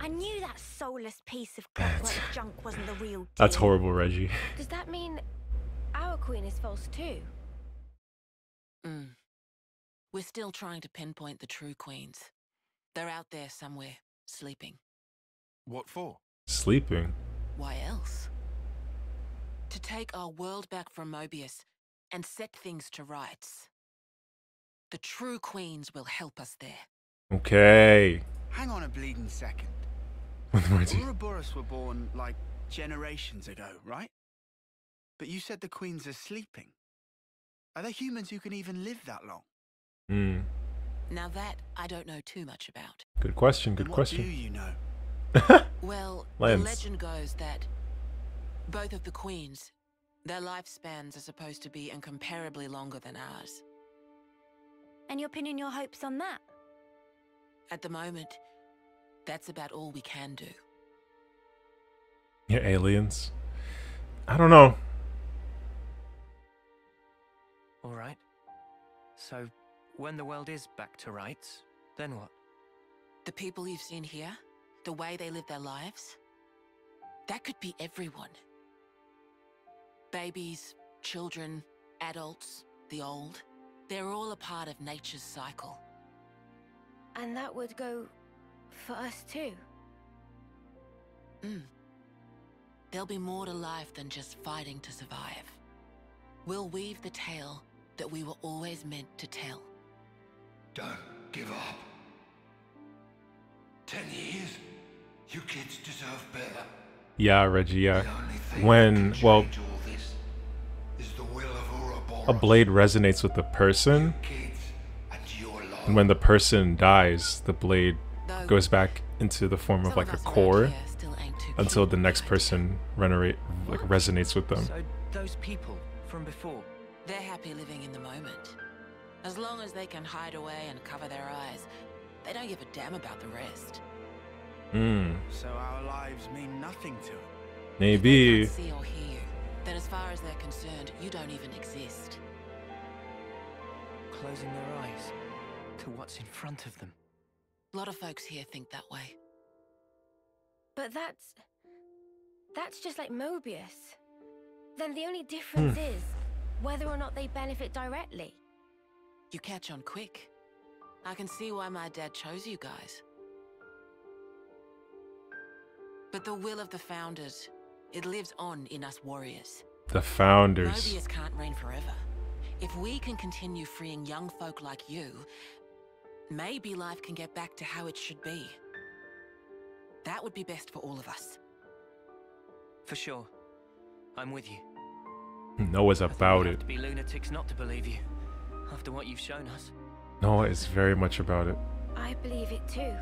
I knew that soulless piece of godlike junk wasn't the real deal. That's horrible, Reggie. Does that mean our Queen is false too? Mm. We're still trying to pinpoint the true Queens. They're out there somewhere, sleeping. What for? Sleeping? Why else? To take our world back from Mobius and set things to rights. The true Queens will help us there. Okay. Hang on a bleeding second. Ouroboros were born like generations ago, right? But you said the queens are sleeping. Are there humans who can even live that long? Hmm. Now that I don't know too much about. Good question. Good question. What do you know? Well, Lanz. The legend goes that both of the queens, their lifespans are supposed to be incomparably longer than ours. And you're pinning your hopes on that? At the moment, that's about all we can do. Yeah, aliens. I don't know. All right. So, when the world is back to rights, then what? The people you've seen here, the way they live their lives, that could be everyone. Babies, children, adults, the old. They're all a part of nature's cycle. And that would go for us too. Mm. There'll be more to life than just fighting to survive. We'll weave the tale that we were always meant to tell. Don't give up. Ten years? You kids deserve better. Yeah, Reggie, yeah. When, well, a blade resonates with the person, and when the person dies, the blade goes back into the form of like a core until the next person renerate, like resonates with them. So those people from before, they're happy living in the moment. As long as they can hide away and cover their eyes, they don't give a damn about the rest. Mm. So our lives mean nothing to them. Maybe. If they can't see or hear you, then as far as they're concerned, you don't even exist. Closing their eyes to what's in front of them. A lot of folks here think that way. But that's... that's just like Mobius. Then the only difference mm. is whether or not they benefit directly. You catch on quick. I can see why my dad chose you guys. But the will of the Founders, it lives on in us warriors. The Founders. Mobius can't reign forever. If we can continue freeing young folk like you, maybe life can get back to how it should be. That would be best for all of us. For sure. I'm with you. Noah's about it. Have to be lunatics not to believe you, after what you've shown us. Noah is very much about it. I believe it too.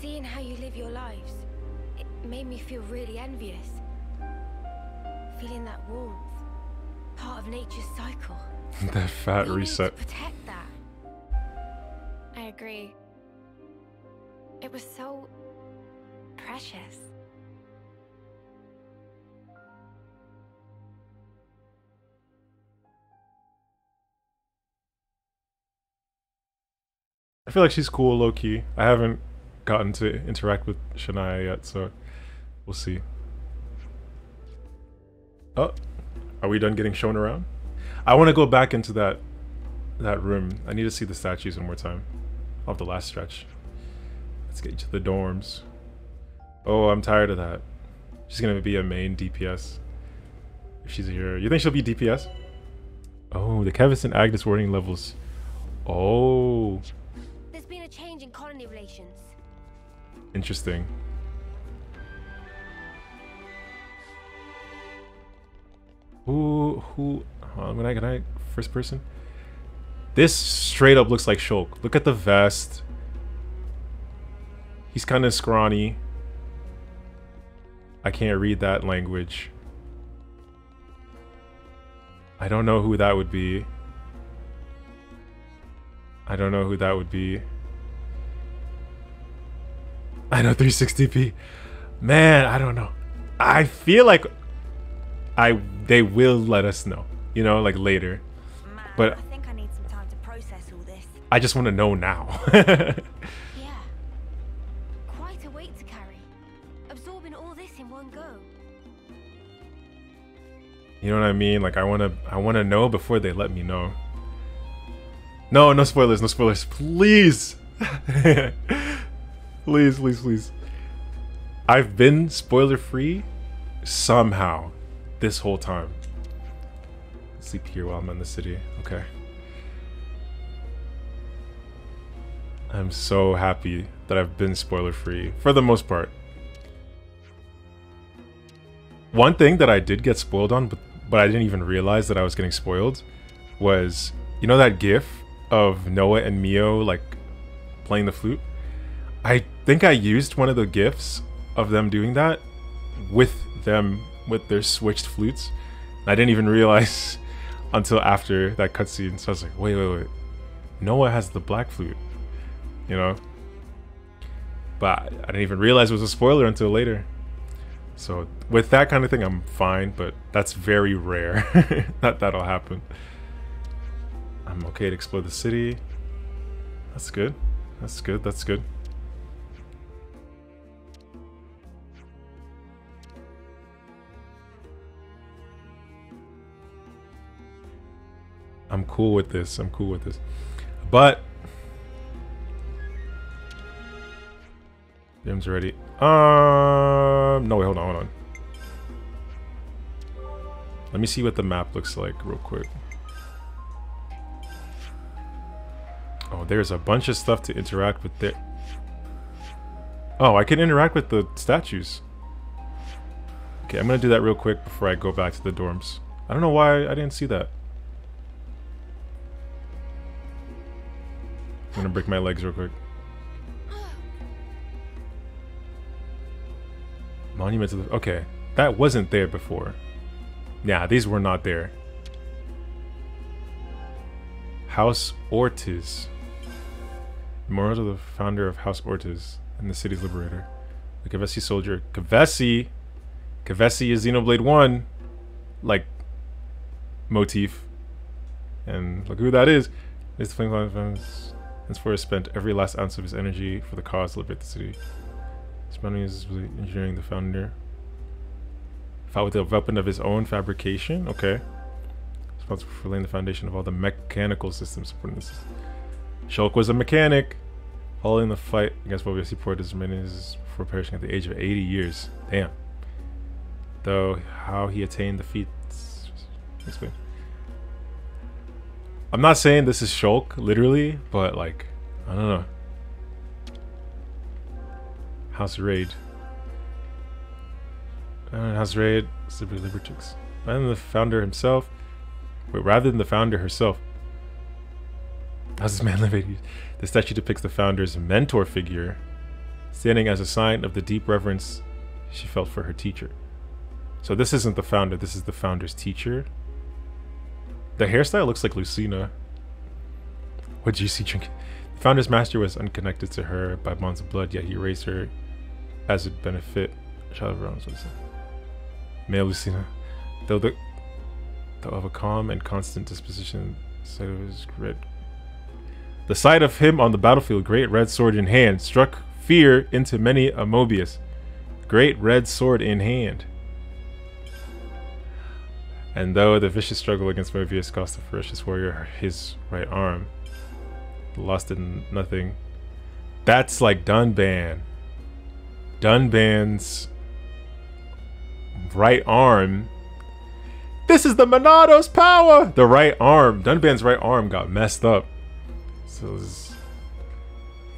Seeing how you live your lives, it made me feel really envious. Feeling that warmth, part of nature's cycle. That fat reset. We need to protect that. I agree. It was so precious. I feel like she's cool, low-key. I haven't gotten to interact with Shania yet, so we'll see. Oh, are we done getting shown around? I want to go back into that that room. I need to see the statues one more time of the last stretch. Let's get to the dorms. Oh, I'm tired of that. She's gonna be a main D P S if she's here. You think she'll be D P S? Oh, the Keves and Agnus wording levels. Oh. There's been a change in colony relations. Interesting. Who, who, uh, when I, can I, first person? This straight up looks like Shulk. Look at the vest. He's kind of scrawny. I can't read that language. I don't know who that would be. I don't know who that would be. I know three sixty p. Man, I don't know. I feel like I they will let us know, you know, like later. Man, but I think I need some time to process all this. I just want to know now. Yeah. Quite a weight to carry. Absorbing all this in one go. You know what I mean? Like I want to I want to know before they let me know. No, no spoilers, no spoilers, please. Please, please, please. I've been spoiler-free somehow this whole time. Sleep here while I'm in the city. Okay. I'm so happy that I've been spoiler free for the most part. One thing that I did get spoiled on, but, but I didn't even realize that I was getting spoiled, was, you know that gif of Noah and Mio like playing the flute? I think I used one of the gifs of them doing that with them with their switched flutes. I didn't even realize until after that cutscene, so I was like, wait, wait, wait. Noah has the black flute, you know? But I didn't even realize it was a spoiler until later. So with that kind of thing, I'm fine, but that's very rare that that'll happen. I'm okay to explore the city. That's good. That's good. That's good. I'm cool with this. I'm cool with this. But Jim's ready. Um, no, wait, hold on, hold on. Let me see what the map looks like real quick. Oh, there's a bunch of stuff to interact with there. Oh, I can interact with the statues. Okay, I'm gonna do that real quick before I go back to the dorms. I don't know why I didn't see that. I'm gonna break my legs real quick. Monument to the... Okay, that wasn't there before. Yeah, these were not there. House Ortiz. Memorials of the founder of House Ortiz and the city's liberator. The Kevesi soldier. Kevesi! Kevesi is Xenoblade one. Like, motif. And look who that is. It's the Flame Clock defense. Henceforth spent every last ounce of his energy for the cause to liberate the city. His money is engineering the founder. Fought with a weapon of his own fabrication? Okay. Responsible for laying the foundation of all the mechanical systems supporting this system. Shulk was a mechanic. All in the fight against Mobius, he poured his remains before perishing at the age of eighty years. Damn. Though, how he attained the feat. Explain. I'm not saying this is Shulk, literally, but like, I don't know. House Raid. Uh, House Raid, Liberty Libertrix. Rather than the founder himself. Wait, rather than the founder herself. How's this man living? The statue depicts the founder's mentor figure, standing as a sign of the deep reverence she felt for her teacher. So this isn't the founder, this is the founder's teacher. The hairstyle looks like Lucina. What did you see drinking? The founder's master was unconnected to her by bonds of blood, yet he raised her as a benefit. Child of realms, Lucina. Male Lucina. Though, the, though of a calm and constant disposition, sight of his red. The sight of him on the battlefield, great red sword in hand, struck fear into many a Mobius. Great red sword in hand. And though the vicious struggle against Mobius cost the ferocious warrior his right arm, lost in nothing. That's like Dunban. Dunban's right arm. This is the Monado's power! The right arm. Dunban's right arm got messed up. So it was...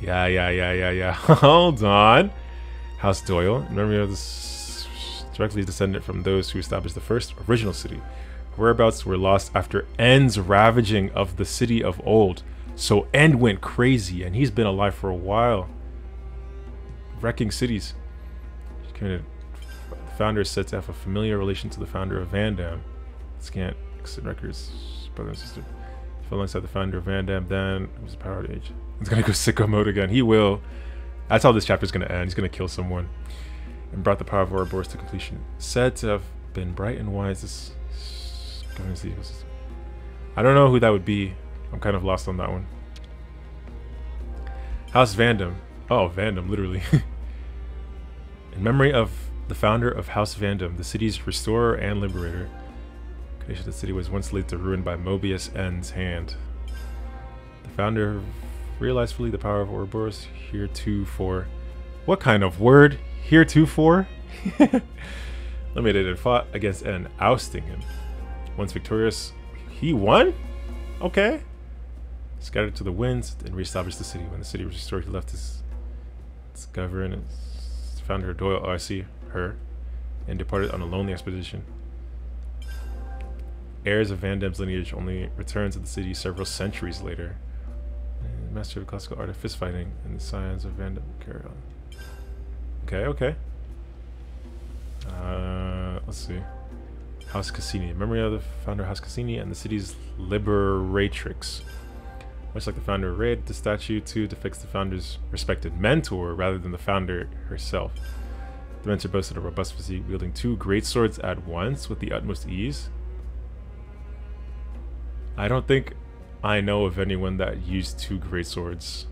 Yeah, yeah, yeah, yeah, yeah. Hold on. House Doyle. Memory of this. Directly descended from those who established the first original city. Whereabouts were lost after End's ravaging of the city of old. So End went crazy, and he's been alive for a while. Wrecking cities. The founder is said to have a familiar relation to the founder of Vandham. Scant exit records, brother and sister. Fell alongside the founder of Vandham, then it was a power outage. He's gonna go sicko mode again. He will. That's how this chapter's gonna end. He's gonna kill someone. And brought the power of Ouroboros to completion. Said to have been bright and wise. This I don't know who that would be. I'm kind of lost on that one. House Vandham. Oh, Vandham, literally. In memory of the founder of House Vandham, the city's restorer and liberator. The city was once laid to ruin by Mobius End's hand. The founder realized fully the power of Ouroboros heretofore. What kind of word? Heretofore? Limited and fought against End, ousting him. Once victorious, he won? Okay. scattered to the winds, and reestablished the city. When the city was restored, he left his, his governance, found her doyle, oh I see her, and departed on a lonely expedition. Heirs of Vandam's lineage only returned to the city several centuries later. And master of classical art of fist fighting and the science of Vandam carry on. Okay, okay. Uh, let's see. House Cassini. Memory of the founder House Cassini and the city's liberatrix. Much like the founder Raid, the statue too depicts the founder's respected mentor rather than the founder herself. The mentor boasted a robust physique, wielding two great swords at once with the utmost ease. I don't think I know of anyone that used two great swords.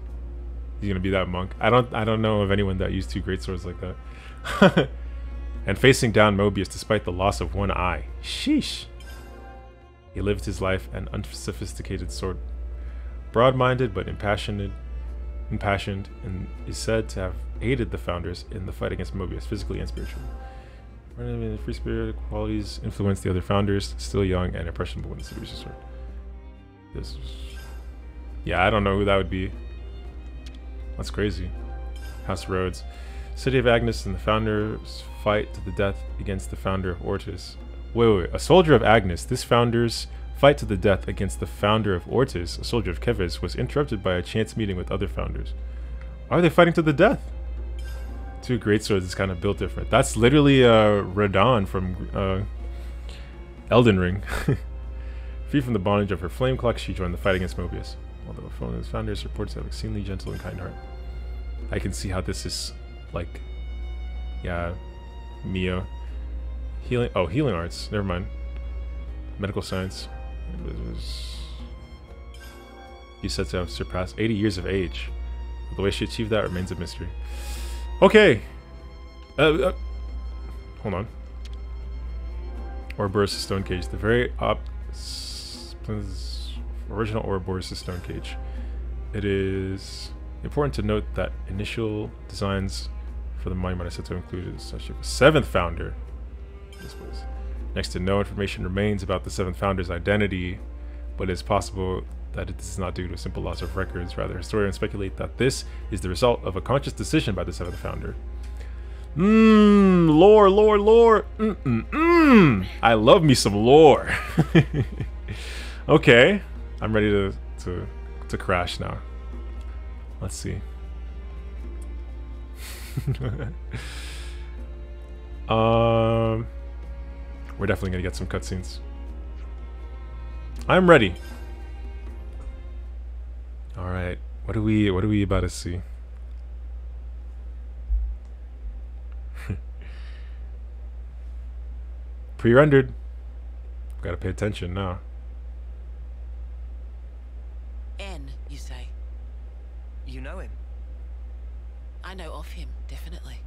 He's gonna be that monk. I don't I don't know of anyone that used two great swords like that. And facing down Mobius despite the loss of one eye. Sheesh. He lived his life an unsophisticated sword. Broad-minded but impassioned, impassioned, and is said to have aided the founders in the fight against Mobius, physically and spiritually. The free spirit qualities influenced the other founders, still young and impressionable when the city was restored. This was... Yeah, I don't know who that would be. That's crazy. House Rhodes. City of Agnus and the founders fight to the death against the founder of Ortiz. Wait, wait, wait. A soldier of Agnus. This founders fight to the death against the founder of Ortiz, a soldier of Keves, was interrupted by a chance meeting with other founders. Why are they fighting to the death? Two greatswords is kind of built different. That's literally uh, Radahn from uh, Elden Ring. Free from the bondage of her flame clock, she joined the fight against Mobius. Although the phone of its founders reports to have exceedingly gentle and kind heart. I can see how this is like, yeah, Mio. Healing, oh, healing arts, never mind. Medical science. He's said to have surpassed eighty years of age. The way she achieved that remains a mystery. Okay. Uh, uh, hold on. Ouroboros' stone cage. The very op original Ouroboros' stone cage. It is important to note that initial designs for the monument are said to include such a seventh founder. This was. Next to no information remains about the seventh founder's identity, but it's possible that it is not due to a simple loss of records. Rather, historians speculate that this is the result of a conscious decision by the seventh founder. Mmm, lore, lore, lore. Mm, mm, mm. I love me some lore. Okay, I'm ready to, to to crash now. Let's see. um, we're definitely gonna get some cutscenes. I'm ready. All right, what are we? What are we about to see? Pre-rendered. Gotta pay attention now. N, you say? You know him? I know of him, definitely.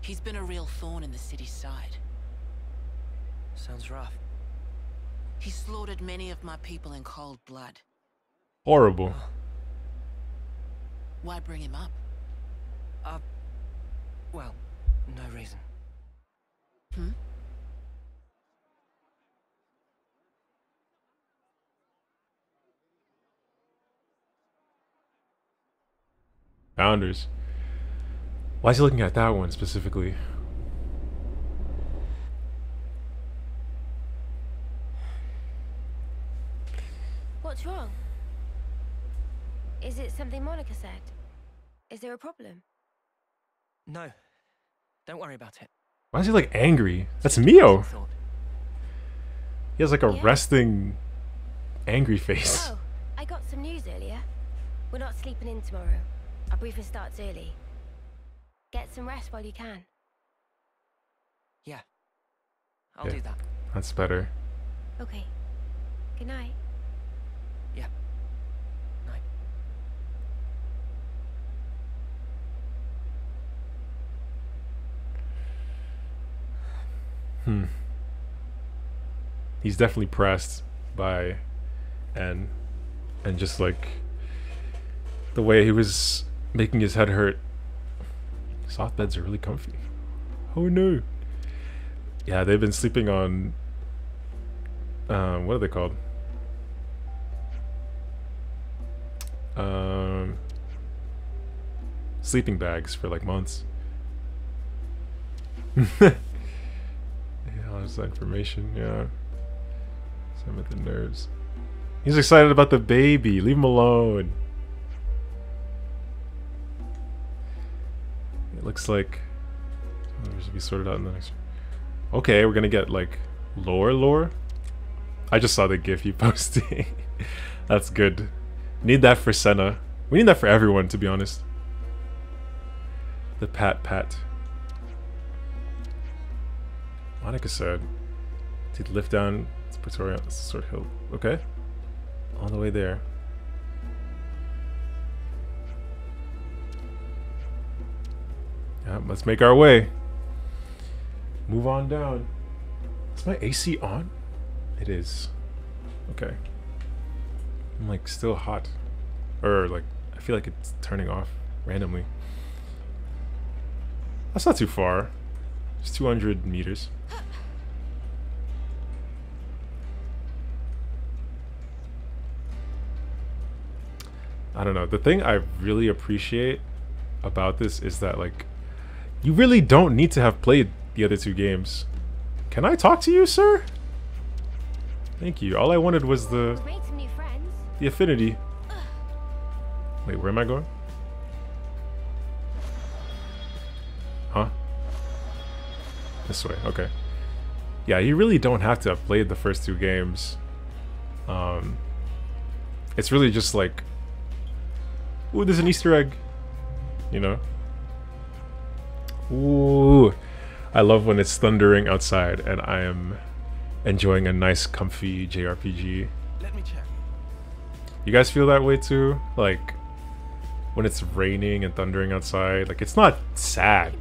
He's been a real thorn in the city's side. Sounds rough. He slaughtered many of my people in cold blood. Horrible. Why bring him up? Uh, well, no reason. Hmm? Founders. Why is he looking at that one specifically? What's wrong? Is it something Monica said? Is there a problem? No. Don't worry about it. Why is he like angry? That's Mio. He has like a yeah. resting angry face. Oh, I got some news earlier. We're not sleeping in tomorrow. Our briefing starts early. Get some rest while you can. Yeah. I'll yeah. do that. That's better. Okay. Good night. Yeah. Night. Hmm. He's definitely pressed by and and just like the way he was making his head hurt. Soft beds are really comfy. Oh no. Yeah, they've been sleeping on... Um, what are they called? um, sleeping bags for like months. Yeah, all this information, yeah. Some of the nerves. He's excited about the baby. Leave him alone. It looks like there's to be sorted out in the next. Okay, we're gonna get like lore, lore. I just saw the GIF you posted. That's good. Need that for Sena. We need that for everyone, to be honest. The pat pat. Monica said to lift down to Pretoria. That's the sort of hill. Okay. All the way there. Yeah, let's make our way. Move on down. Is my A C on? It is. Okay. I'm like still hot. Or like, I feel like it's turning off randomly. That's not too far. It's two hundred meters. I don't know. The thing I really appreciate about this is that, like, you really don't need to have played the other two games. Can I talk to you, sir? Thank you. All I wanted was the the affinity. Wait, where am I going? Huh? This way. Okay. Yeah, you really don't have to have played the first two games. Um, it's really just like, ooh, there's an Easter egg. You know? Ooh. I love when it's thundering outside and I am enjoying a nice comfy J R P G. Let me check. You guys feel that way too? Like when it's raining and thundering outside, like it's not sad.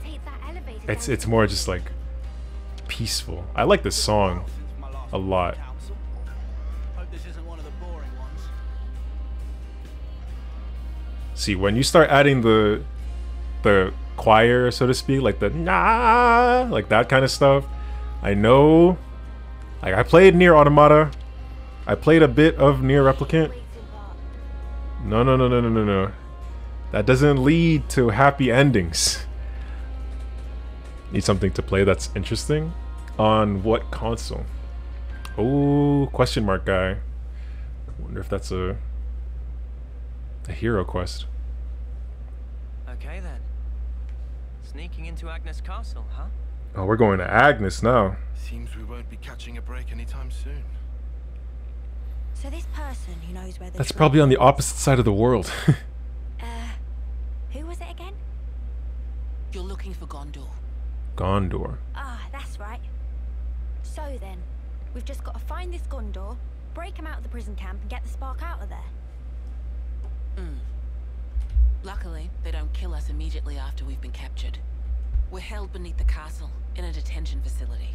It's it's more just like peaceful. I like this song a lot. See, when you start adding the the choir, so to speak, like the nah, like that kind of stuff, I know, like I played Nier Automata, I played a bit of Nier Replicant. No, no, no, no, no, no, no. That doesn't lead to happy endings. Need something to play that's interesting. On what console? Oh, question mark guy. I wonder if that's a a hero quest. Okay then. Sneaking into Agnus Castle, huh? Oh, we're going to Agnus now. Seems we won't be catching a break anytime soon. So this person who knows where the That's probably on the opposite side of the world. uh, who was it again? You're looking for Ghondor. Ghondor. Ah, that's right. So then, we've just got to find this Ghondor, break him out of the prison camp, and get the spark out of there. Mm. Luckily, they don't kill us immediately after we've been captured. We're held beneath the castle, in a detention facility.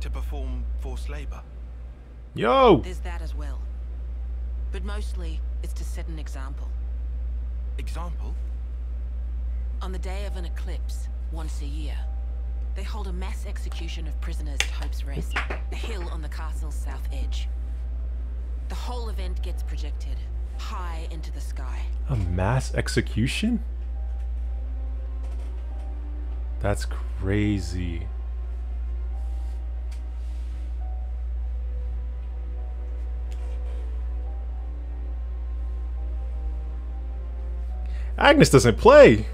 To perform forced labor? Yo! There's that as well. But mostly, it's to set an example. Example? On the day of an eclipse, once a year, they hold a mass execution of prisoners at Hope's Rest, the hill on the castle's south edge. The whole event gets projected high into the sky. A mass execution? That's crazy. Agnus doesn't play.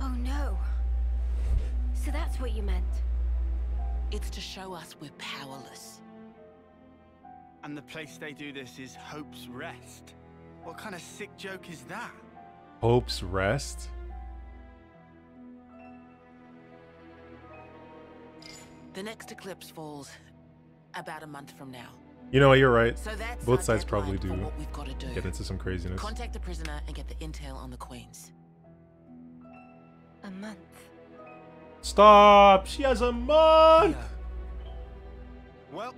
Oh no. So that's what you meant. It's to show us we're powerless. And the place they do this is Hope's Rest. What kind of sick joke is that? Hope's Rest? The next eclipse falls about a month from now. You know what, you're right. So that's both sides probably do, what we've got to do. Get into some craziness. Contact the prisoner and get the intel on the Queens. A month. Stop! She has a month! No. Well,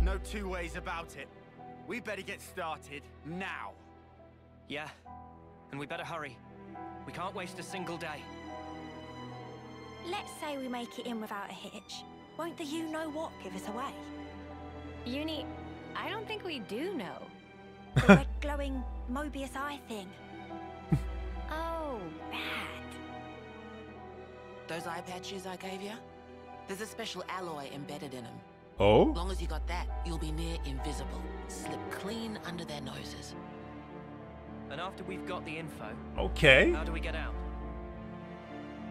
no two ways about it. We better get started now. Yeah, and we better hurry. We can't waste a single day. Let's say we make it in without a hitch. Won't the you-know-what give us away? Eunie, I don't think we do know. The red glowing Mobius eye thing. Oh, bad. Those eye patches I gave you? There's a special alloy embedded in them. Oh? As long as you got that, you'll be near invisible. Slip clean under their noses. And after we've got the info, okay. How do we get out?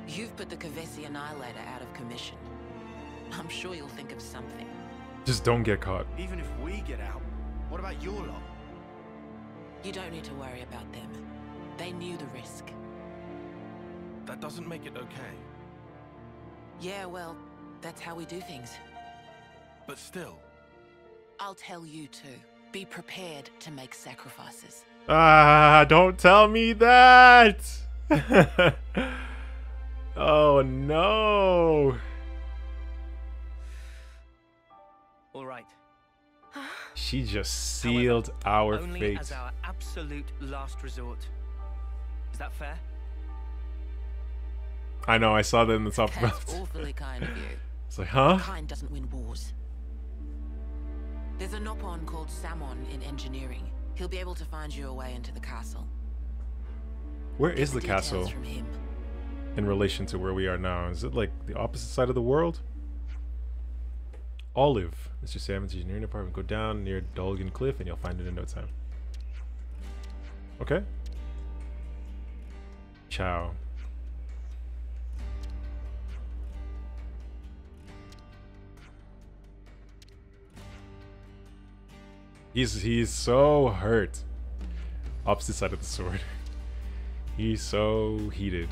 You've put the Kavesi Annihilator out of commission. I'm sure you'll think of something. Just don't get caught. Even if we get out, what about your lot? You don't need to worry about them. They knew the risk. That doesn't make it okay. Yeah, well, that's how we do things. But still. I'll tell you too. Be prepared to make sacrifices. Ah, don't tell me that! Oh no! All right. She just sealed However, our only fate. As our absolute last resort. Is that fair? I know. I saw that in the top left. That's awfully kind of you. It's like, huh? Kind doesn't win wars. There's a Nopon called Samon in engineering. He'll be able to find you a way into the castle. Where is the castle? From him. In relation to where we are now, is it like the opposite side of the world? Olive, Mister Salmon's engineering department. Go down near Dolgan Cliff, and you'll find it in no time. Okay. Ciao. He's he's so hurt. Opposite side of the sword. He's so heated.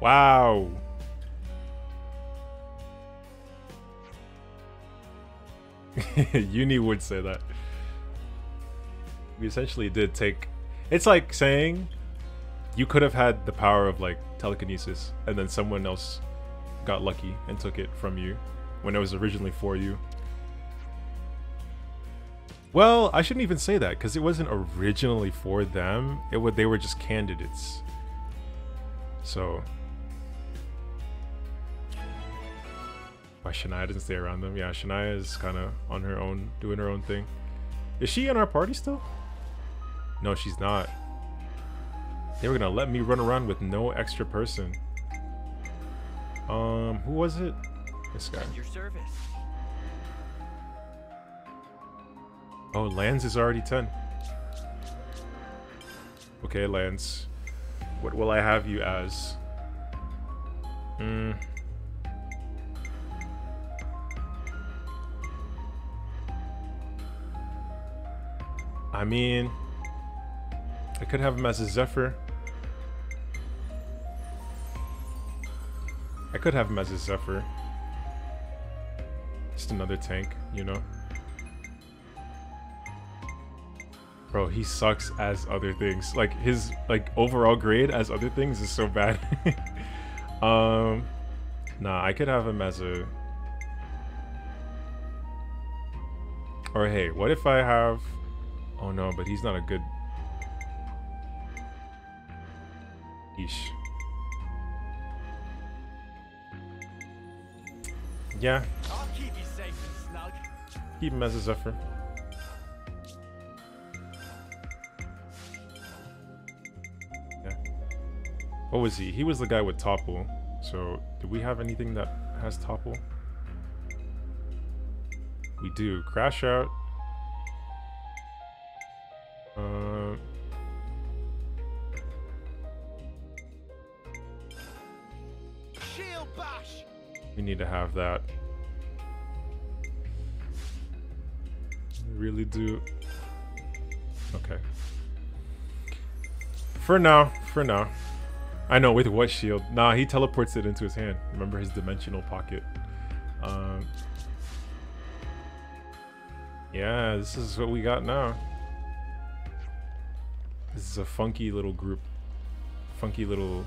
Wow. Eunie would say that. We essentially did take. It's like saying you could have had the power of like telekinesis, and then someone else got lucky and took it from you when it was originally for you. Well, I shouldn't even say that because it wasn't originally for them. It would they were just candidates. So why Shania didn't stay around them? Yeah, Shania is kind of on her own, doing her own thing. Is she in our party still? No, she's not. They were gonna let me run around with no extra person. Um, who was it? This guy. Your service. Oh, Lanz is already ten. Okay, Lanz. What will I have you as? Hmm. I mean, I could have him as a Zephyr. I could have him as a Zephyr. Just another tank, you know? Bro, he sucks as other things. Like, his, like, overall grade as other things is so bad. um, nah, I could have him as a... Or hey, what if I have... Oh no, but he's not a good... Eesh. Yeah. I'll keep you safe and snug. Keep him as a Zephyr. Yeah. What was he? He was the guy with topple. So, do we have anything that has topple? We do. Crash out. Uh, Shield bash. We need to have that. We really do. Okay. For now, for now. I know, with what shield? Nah, he teleports it into his hand. Remember his dimensional pocket. Um, yeah, this is what we got now. This is a funky little group. Funky little...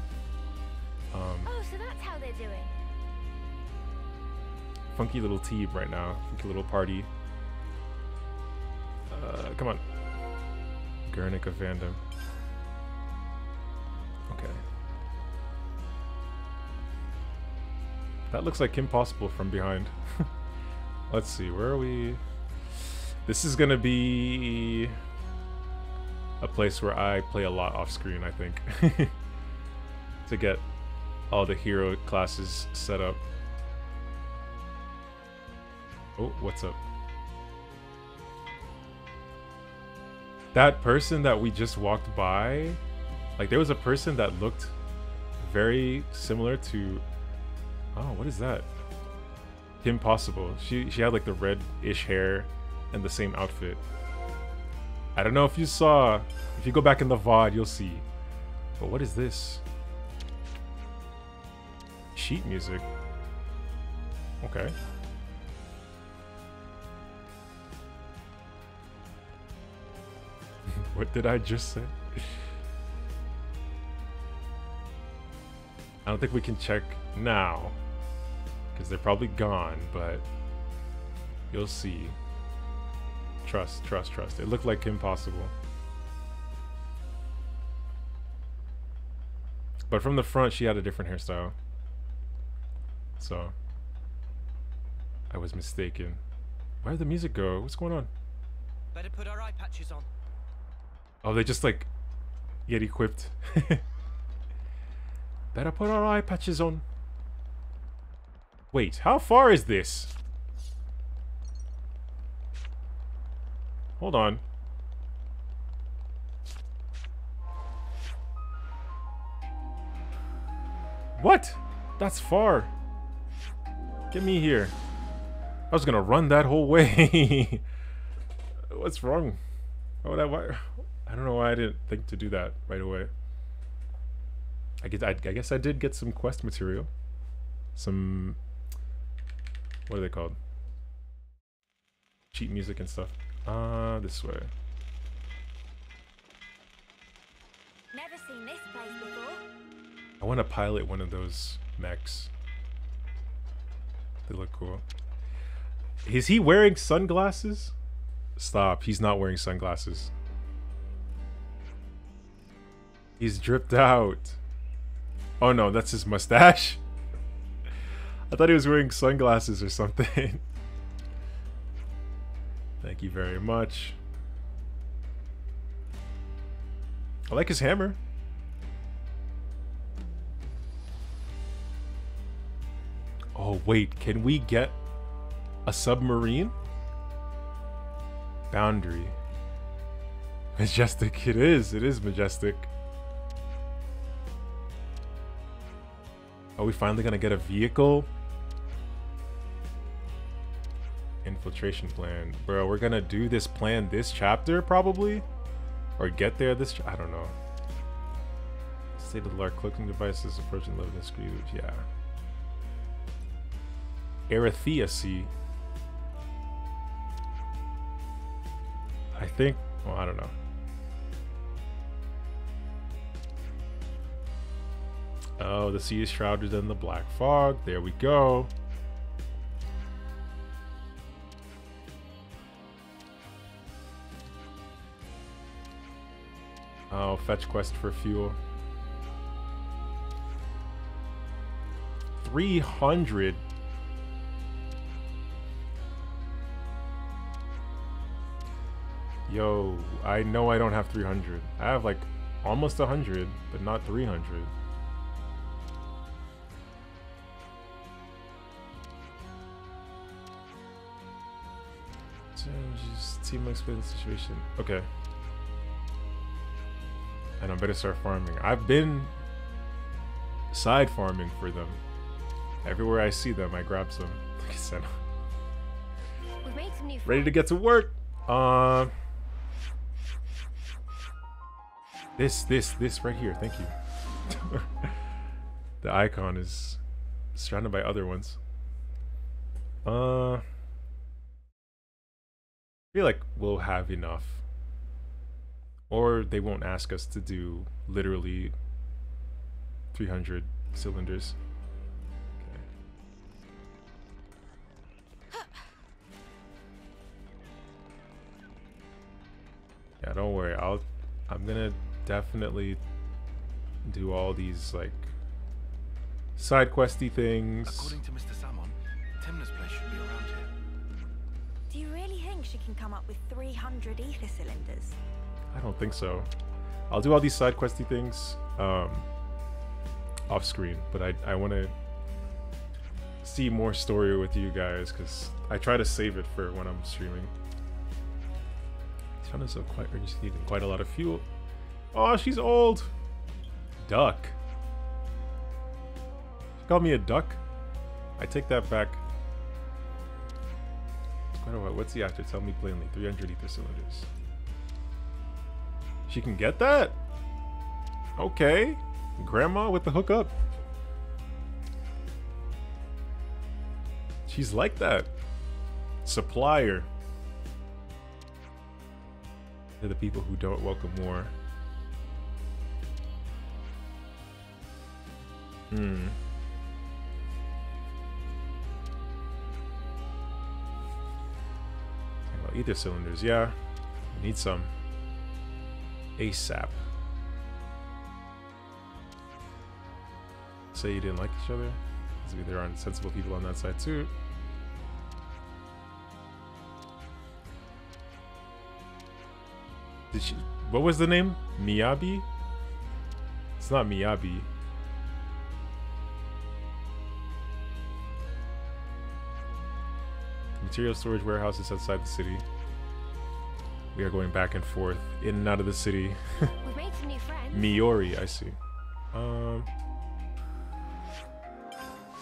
Um, oh, so that's how they're doing. Funky little team right now. Funky little party. Uh, come on. Guernica Vandham. Okay. That looks like Kim Possible from behind. Let's see, where are we? This is gonna be a place where I play a lot off screen, I think. To get all the hero classes set up. Oh, what's up? That person that we just walked by, like there was a person that looked very similar to, oh, what is that? Kim Possible. She, she had like the red-ish hair and the same outfit. I don't know if you saw, if you go back in the V O D, you'll see. But what is this? Sheet music. Okay. What did I just say? I don't think we can check now, because they're probably gone, but you'll see. Trust, trust, trust. It looked like Kim Possible. But from the front, she had a different hairstyle. So, I was mistaken. Where did the music go? What's going on? Better put our eye patches on. Oh, they just like get equipped. Better put our eye patches on. Wait, how far is this? Hold on. What? That's far. Get me here. I was gonna run that whole way. What's wrong? Oh, that wire. I don't know why I didn't think to do that right away. I guess I, I guess I did get some quest material. Some... What are they called? Cheat music and stuff. Ah, uh, this way. Never seen this place before. I want to pilot one of those mechs. They look cool. Is he wearing sunglasses? Stop, he's not wearing sunglasses. He's dripped out. Oh no, that's his mustache. I thought he was wearing sunglasses or something. Thank you very much. I like his hammer. Oh wait, can we get a submarine? Boundary. Majestic it is, it is majestic. Are we finally gonna get a vehicle? Infiltration plan. Bro, we're gonna do this plan this chapter, probably? Or get there this ch I don't know. State of the art cloaking devices approaching Levnis Screws, yeah. Erithia Sea. I think, well, I don't know. Oh, the sea is shrouded in the black fog. There we go. Oh, fetch quest for fuel. three hundred. Yo, I know I don't have three hundred. I have like almost one hundred, but not three hundred. Just team explain the situation. Okay. And I better start farming. I've been side farming for them. Everywhere I see them, I grab some. Like I said. We've made some new ready to get to work. Uh, this, this, this right here. Thank you. The icon is surrounded by other ones. Uh. I feel like we'll have enough, or they won't ask us to do literally three hundred cylinders. Okay. Yeah, don't worry. I'll. I'm gonna definitely do all these like side questy things. According to Mister Salmon, Timna's place should be around here. Do you really think she can come up with three hundred ether cylinders? I don't think so. I'll do all these side questy things um, off screen, but I, I want to see more story with you guys because I try to save it for when I'm streaming. Tons of quite urgency and quite a lot of fuel. Oh, she's old. Duck. She called me a duck. I take that back. I don't know, what's the actor? Tell me plainly. three hundred ether cylinders. She can get that? Okay. Grandma with the hookup. She's like that. Supplier. To the people who don't welcome war. Hmm. Well, ether cylinders, yeah. Need some. ASAP. Say you didn't like each other? Maybe there aren't sensible people on that side too. Did she? What was the name? Miyabi? It's not Miyabi. The material storage warehouse is outside the city. We are going back and forth, in and out of the city. We've made some new friends. Miori, I see. Um,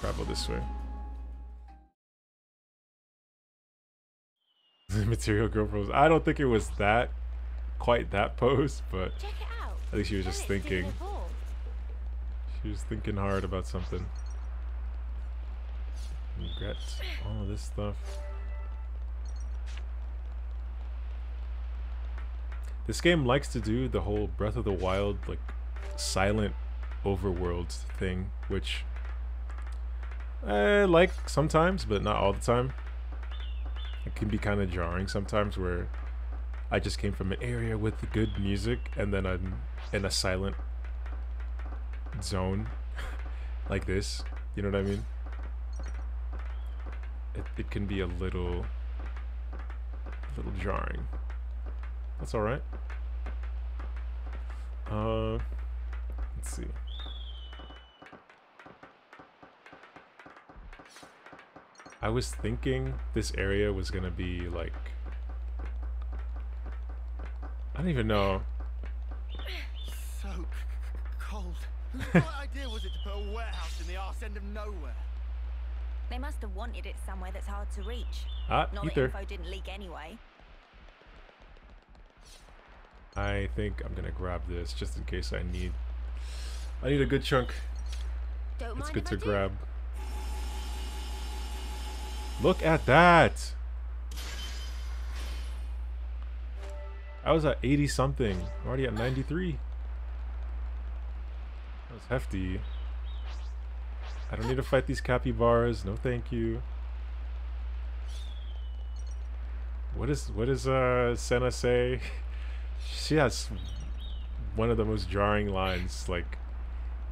travel this way. The material girl pose. I don't think it was that, quite that pose, but I think she was just thinking. She was thinking hard about something. Regret all of this stuff. This game likes to do the whole Breath of the Wild, like, silent overworld thing, which I like sometimes, but not all the time. It can be kind of jarring sometimes, where I just came from an area with good music, and then I'm in a silent zone like this. You know what I mean? It, it can be a little, a little jarring. That's alright. Uh, let's see. I was thinking this area was gonna be like... I don't even know. So cold. What idea was it to put a warehouse in the arse end of nowhere? They must have wanted it somewhere that's hard to reach. Ah, not that info didn't leak anyway. I think I'm gonna grab this just in case I need. I need a good chunk. Don't it's good to grab. Do. Look at that! I was at eighty something. I'm already at ninety-three. That was hefty. I don't need to fight these capybaras. No, thank you. What is what does uh, Sena say? She has one of the most jarring lines, like,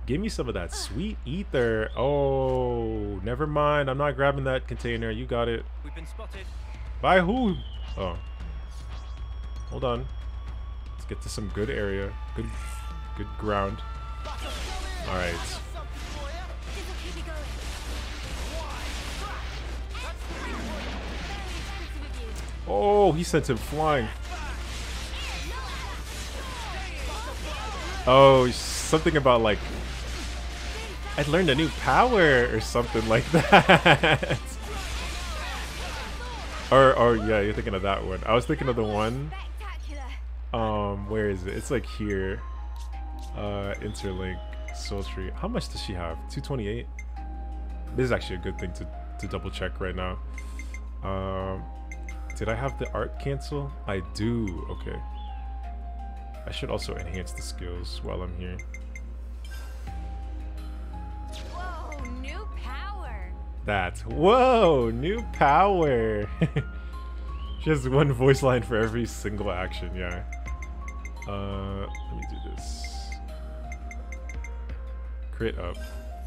give me some of that sweet ether. Oh, never mind. I'm not grabbing that container. You got it. We've been spotted. By who? Oh. Hold on. Let's get to some good area. Good good ground. Alright. Oh, he sent him flying. Oh, something about like I learned a new power or something like that. or or yeah, you're thinking of that one. I was thinking of the one. Um, where is it? It's like here. Uh, interlink soul tree. How much does she have? two twenty-eight. This is actually a good thing to to double check right now. Um, did I have the art cancel? I do. Okay. I should also enhance the skills while I'm here. Whoa, new power! That. Whoa, new power! She has one voice line for every single action, yeah. Uh, let me do this. Crit up.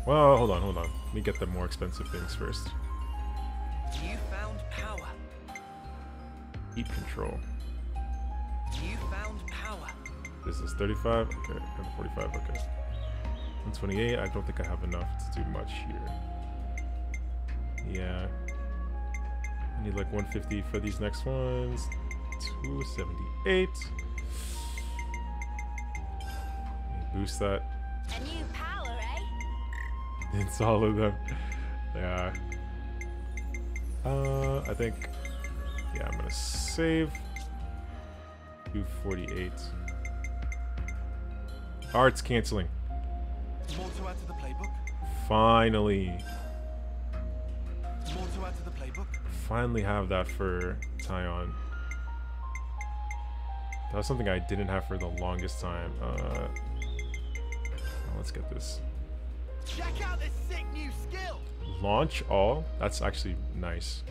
Well, hold on, hold on. Let me get the more expensive things first. You found power. Heat control. You found power. This is thirty-five. Okay, and forty-five. Okay. one twenty-eight. I don't think I have enough to do much here. Yeah. I need like one fifty for these next ones. two seventy-eight. Boost that. A new power, eh? It's all of them. Yeah. Uh, I think. Yeah, I'm gonna save. two forty-eight. Arts canceling. More to add to the playbook. Finally. More to add to the playbook. Finally have that for Taion. That was something I didn't have for the longest time. Uh, let's get this. Check out this sick new skill. Launch all. That's actually nice.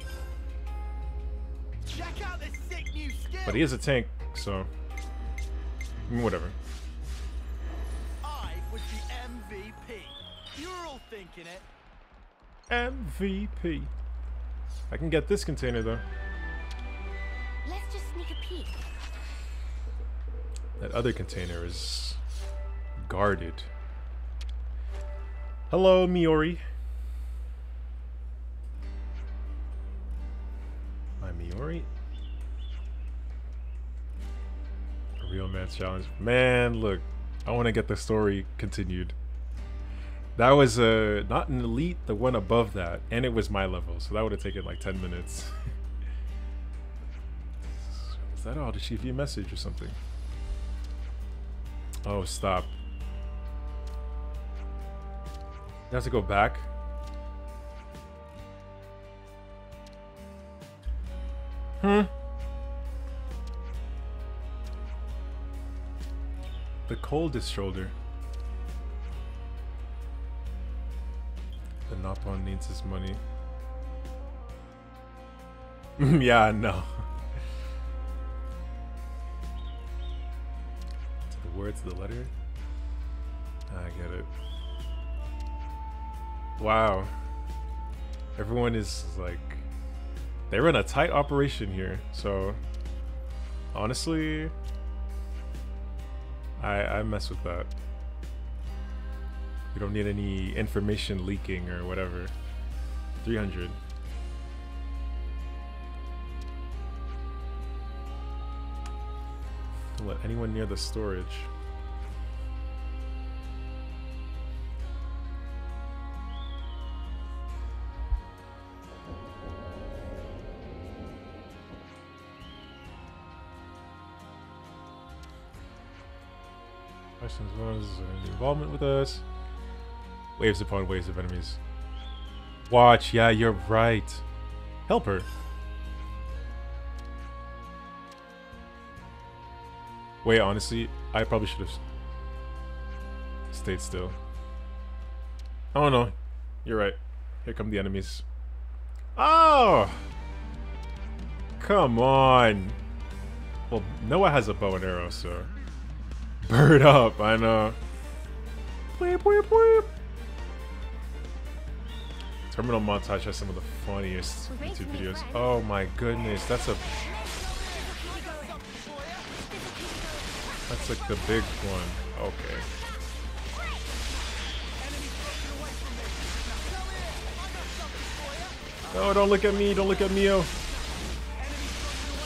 Check out this sick new skill. But he is a tank, so I mean, whatever. I was the M V P. You're all thinking it. M V P. I can get this container though. Let's just sneak a peek. That other container is guarded. Hello, Miori. Hi, Miori. A real man's challenge. Man, look. I want to get the story continued. That was uh, not an elite, the one above that. And it was my level, so that would have taken like ten minutes. Is that all? Did she leave you a message or something? Oh, stop. You have to go back. Hmm. The coldest shoulder. The Nopon needs his money. Yeah, no. Words of the letter. I get it. Wow. Everyone is like, they run a tight operation here. So honestly, I I mess with that. We don't need any information leaking or whatever. three hundred. Let anyone near the storage. Questions was involvement with us. Waves upon waves of enemies. Watch, yeah, you're right. Help her. Wait, honestly, I probably should have stayed still. Oh no, you're right. Here come the enemies. Oh! Come on! Well, Noah has a bow and arrow, so... Bird up, I know. Bleep, bleep, bleep. Terminal montage has some of the funniest YouTube videos. Oh my goodness, that's a... That's like the big one. Okay. No, don't look at me. Don't look at Mio.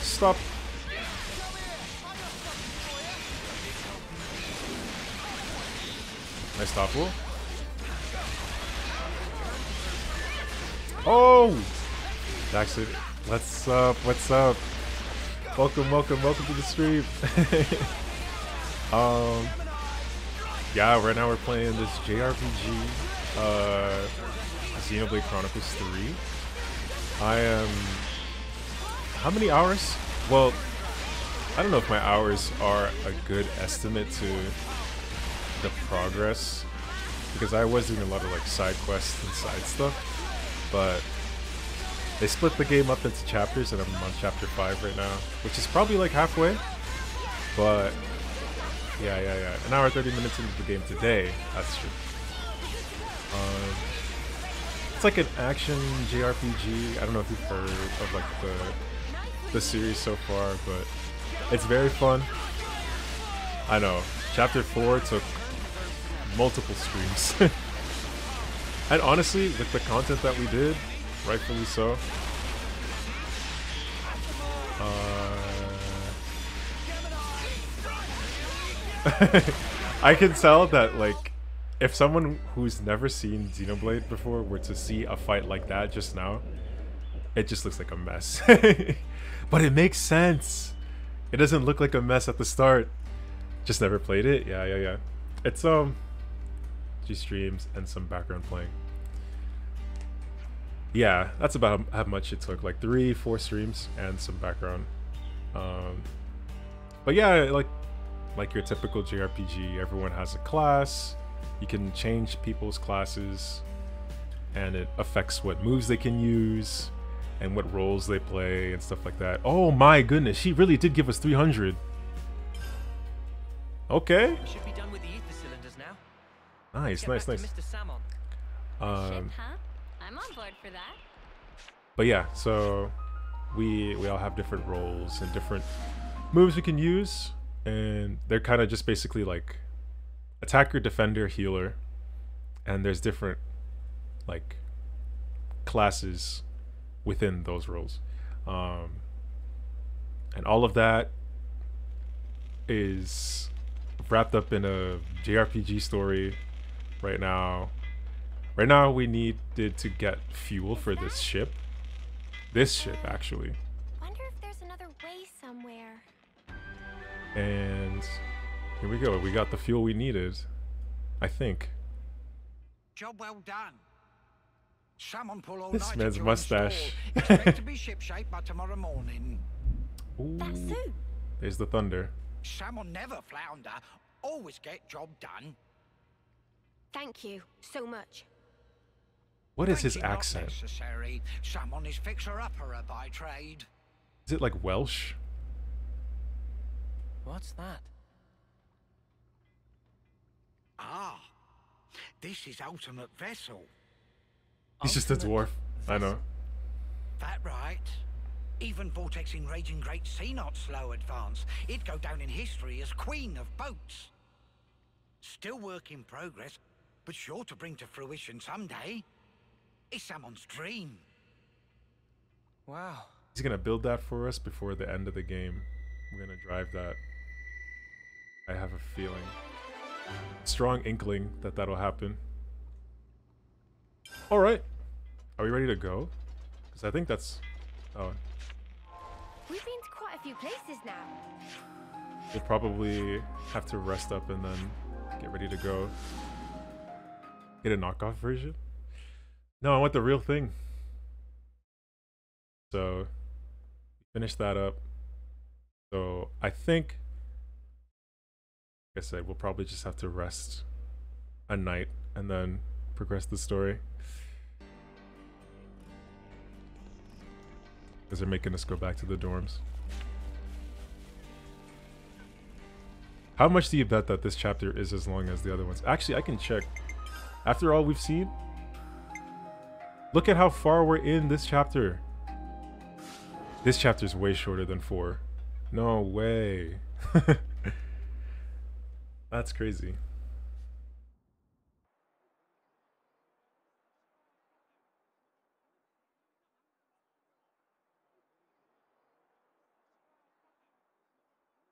Stop. Nice stop roll. Oh! Actually, what's up? What's up? Welcome, welcome, welcome to the stream. Um, yeah, right now we're playing this J R P G, uh, Xenoblade Chronicles three. I am, how many hours? Well, I don't know if my hours are a good estimate to the progress, because I was doing a lot of like side quests and side stuff, but they split the game up into chapters and I'm on chapter five right now, which is probably like halfway, but... Yeah, yeah, yeah. An hour and thirty minutes into the game today. That's true. Uh, it's like an action J R P G. I don't know if you've heard of like the the series so far, but it's very fun. I know. Chapter four took multiple streams. And honestly, with the content that we did, rightfully so. Uh... I can tell that, like, if someone who's never seen Xenoblade before were to see a fight like that just now, it just looks like a mess. But it makes sense. It doesn't look like a mess at the start. Just never played it? Yeah, yeah, yeah. It's, um... G streams and some background playing. Yeah, that's about how much it took. Like three, four streams and some background. Um, but yeah, like like your typical J R P G, everyone has a class. You can change people's classes, and it affects what moves they can use and what roles they play and stuff like that. Oh my goodness, she really did give us three hundred. Okay. We should be done with the ether cylinders now. Nice, nice, nice. Um, I'm on board for that. But yeah, so we we all have different roles and different moves we can use, and they're kind of just basically like attacker, defender, healer, and there's different like classes within those roles, um, and all of that is wrapped up in a J R P G story right now. Right now we needed to get fuel for this ship. This ship, actually. Wonder if there's another way somewhere. And here we go. We got the fuel we needed, I think. Job well done. Salmon pull all night. This man's mustache. Expect to be shipshape by tomorrow morning. Ooh, there's the thunder. Salmon never flounder. Always get job done. Thank you so much. What is his accent? Someone is fixer-upper by trade. Is it like Welsh? What's that? Ah, this is Ultimate Vessel. He's just a dwarf. I know. That right? Even Vortex in Raging Great Sea not slow advance. It'd go down in history as Queen of Boats. Still work in progress, but sure to bring to fruition someday. It's someone's dream. Wow. He's gonna build that for us before the end of the game. We're gonna drive that. I have a feeling. Strong inkling that that'll happen. Alright. Are we ready to go? Because I think that's... Oh. We've been to quite a few places now. We'll probably have to rest up and then get ready to go. Get a knockoff version? No, I want the real thing. So, finish that up. So, I think, like I said, we'll probably just have to rest a night and then progress the story. Because they're making us go back to the dorms. How much do you bet that this chapter is as long as the other ones? Actually, I can check. After all we've seen, look at how far we're in this chapter. This chapter is way shorter than four. No way. That's crazy.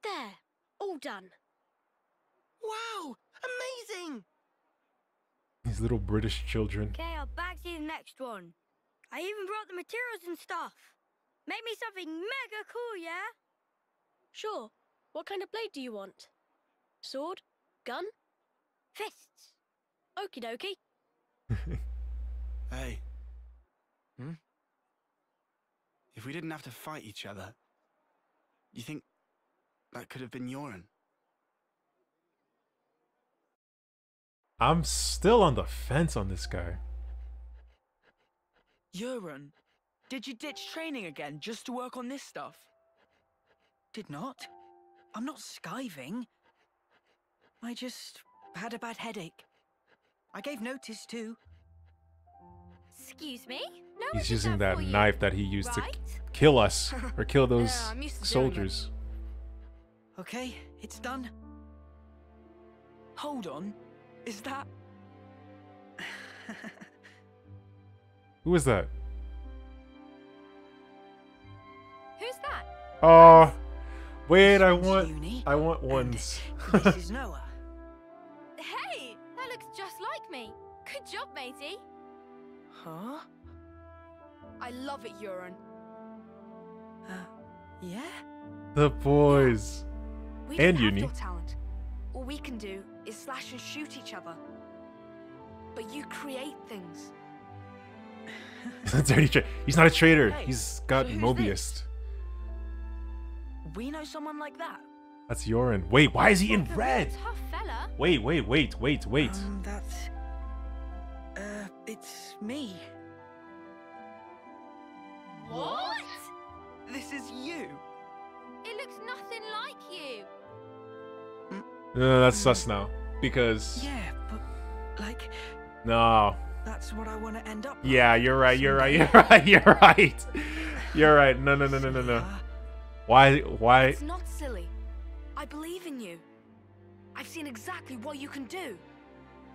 There, all done. Wow, amazing. These little British children. Okay, I'll back to you the next one. I even brought the materials and stuff. Make me something mega cool, yeah? Sure. What kind of blade do you want? Sword? Gun? Fists. Okie dokie. Hey. Hmm? If we didn't have to fight each other, you think that could have been Yoren? I'm still on the fence on this guy. Yoren, did you ditch training again just to work on this stuff? Did not. I'm not skiving. I just had a bad headache. I gave notice too. Excuse me? No, he's using that knife you. that he used right? to kill us or kill those uh, soldiers. Okay, it's done. Hold on. Is that... Who is that? Who's that? Oh, wait, I want... I want ones. This is Noah. Hey, that looks just like me. Good job, matey. Huh? I love it, Euron. Uh, yeah? The boys. We and Eunie. Your talent. All we can do is slash and shoot each other. But you create things. He's not a traitor. Hey, He's got so Mobius. We know someone like that. That's Euron. Wait, why is he in red? Tough fella. Wait, wait, wait, wait, wait. Um, that's... Uh, it's me. What? This is you. It looks nothing like you. No, that's sus now, because... Yeah, but, like... No. That's what I want to end up with. Yeah, you're right, you're right, you're right, you're right. You're right, no, no, no, no, no, no. Why, why... It's not silly. I believe in you. I've seen exactly what you can do.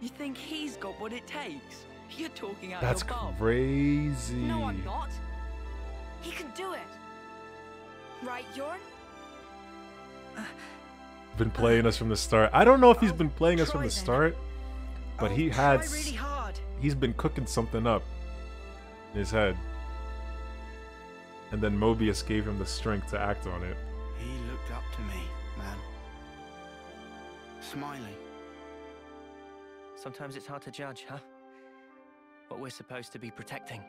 You think he's got what it takes? You're talking out That's your That's crazy. No, I'm not. He can do it. Right, Jorn? Uh, been playing us from the start. I don't know if he's been playing us from the start, but he has really hard. He's been cooking something up in his head. And then Mobius gave him the strength to act on it. He looked up to me, man. Smiling. Sometimes it's hard to judge, huh? What we're supposed to be protecting.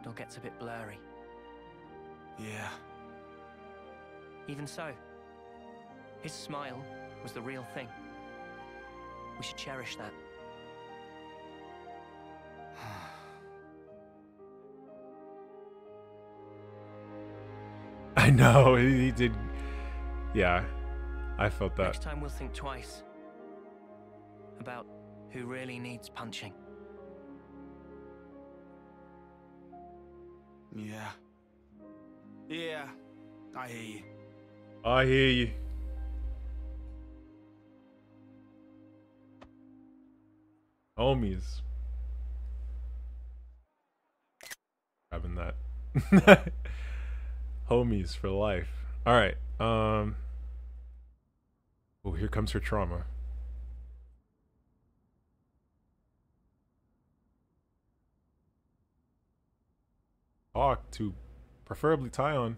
It all gets a bit blurry. Yeah. Even so, his smile was the real thing. We should cherish that. I know, he did. Yeah, I felt that. Next time we'll think twice about who really needs punching. Yeah. Yeah, I hear you. I hear you. Homies. Grabbing that. Homies for life. Alright, um... oh, here comes her trauma. Talk to... preferably Taion.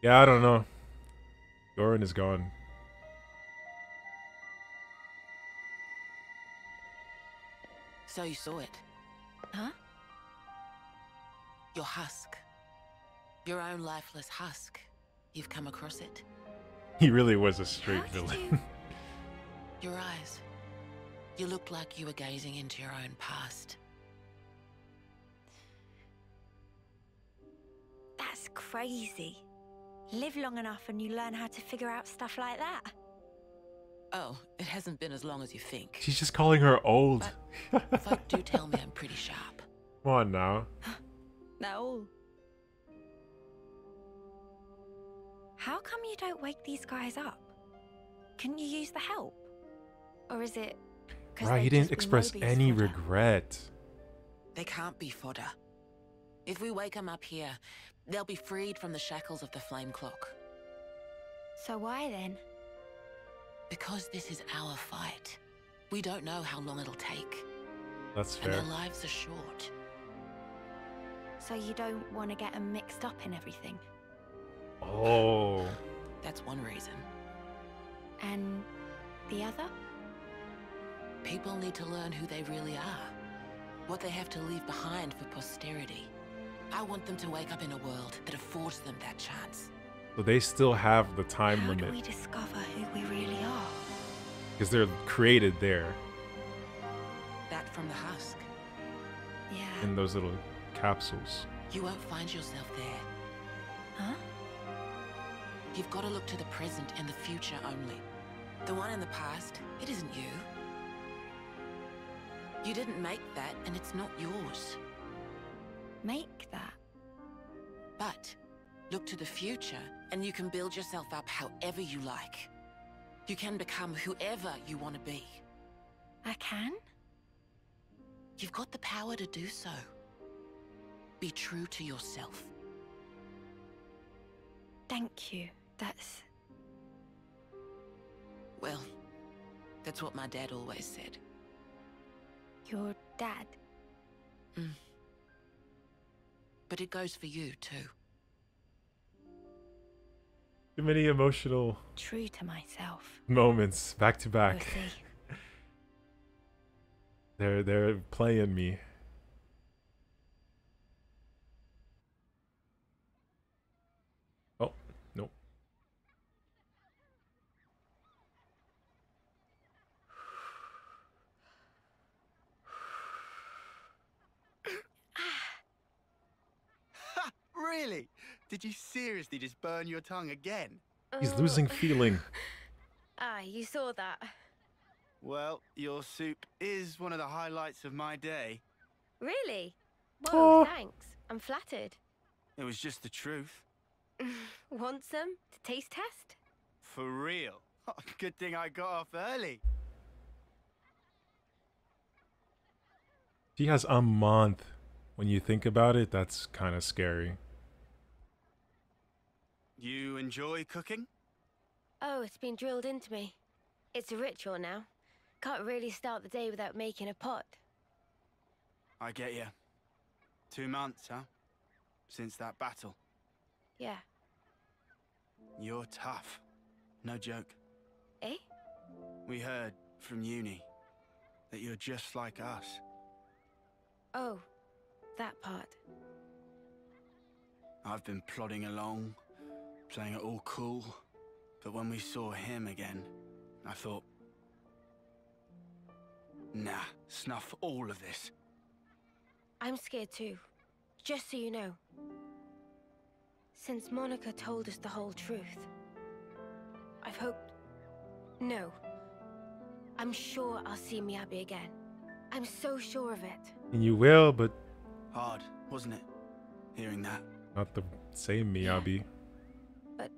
Yeah, I don't know. Euron is gone. So you saw it? Huh? Your husk. Your own lifeless husk. You've come across it. He really was a straight How villain. You... Your eyes. You looked like you were gazing into your own past. That's crazy. Live long enough and you learn how to figure out stuff like that. Oh, it hasn't been as long as you think. She's just calling her old. But folk do tell me I'm pretty sharp. Come on now. No. How come you don't wake these guys up? Can you use the help? Or is it... Right, he didn't express any fodder. regret. They can't be fodder. If we wake them up here, they'll be freed from the shackles of the Flame Clock. So why then? Because this is our fight. We don't know how long it'll take. That's fair. And their lives are short. So you don't want to get them mixed up in everything? Oh. That's one reason. And the other? People need to learn who they really are. What they have to leave behind for posterity. I want them to wake up in a world that affords them that chance. So they still have the time How limit. How do we discover who we really are? Because they're created there. That from the husk. Yeah. In those little capsules. You won't find yourself there. Huh? You've got to look to the present and the future only. The one in the past, it isn't you. You didn't make that, and it's not yours. Make that? But look to the future, and you can build yourself up however you like. You can become whoever you want to be. I can? You've got the power to do so. Be true to yourself. Thank you. That's... Well, that's what my dad always said. Your dad? Mm. But it goes for you, too. Too many emotional... True to myself. Moments, back to back. They're, they're playing me. Really? Did you seriously just burn your tongue again? He's losing feeling. Ah, you saw that. Well, your soup is one of the highlights of my day. Really? Well, oh. Thanks. I'm flattered. It was just the truth. Want some? To taste test? For real? Oh, good thing I got off early. She has a month. When you think about it, that's kind of scary. You enjoy cooking? Oh, it's been drilled into me. It's a ritual now. Can't really start the day without making a pot. I get you. Two months, huh? Since that battle. Yeah. You're tough. No joke. Eh? We heard from Eunie that you're just like us. Oh. That part. I've been plodding along, playing it all cool, but when we saw him again, I thought, nah, snuff all of this. I'm scared too, just so you know. Since Monica told us the whole truth, I've hoped... No. I'm sure I'll see Miyabi again. I'm so sure of it. And you will, but... Hard, wasn't it? Hearing that. Not the same Miyabi. Yeah, but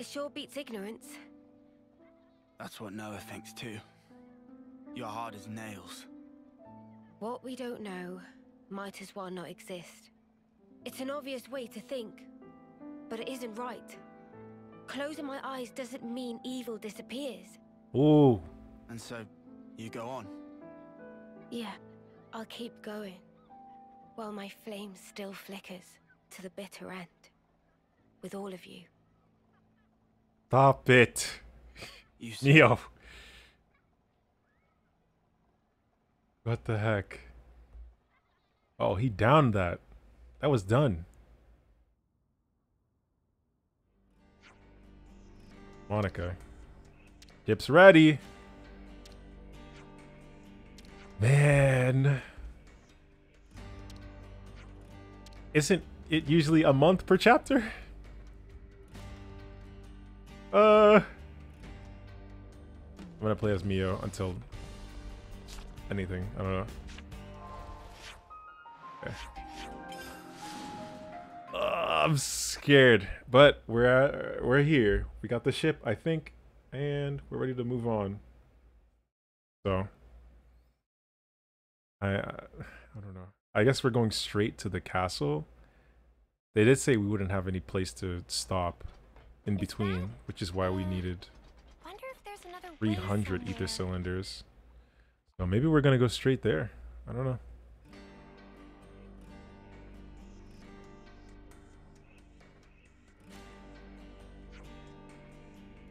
it sure beats ignorance. That's what Noah thinks too. You're hard as nails. What we don't know might as well not exist. It's an obvious way to think, but it isn't right. Closing my eyes doesn't mean evil disappears. Ooh. And so you go on. Yeah, I'll keep going. While my flame still flickers to the bitter end, with all of you. Stop it, you Mio. What the heck? Oh, he downed that. That was done. Monica, dip's ready. Man. Isn't it usually a month per chapter? Uh, I'm gonna play as Mio until anything. I don't know. Okay. Uh, I'm scared, but we're at, we're here. We got the ship, I think, and we're ready to move on. So I I, I don't know. I guess we're going straight to the castle. They did say we wouldn't have any place to stop in between, which is why we needed three hundred ether cylinders. So maybe we're going to go straight there. I don't know.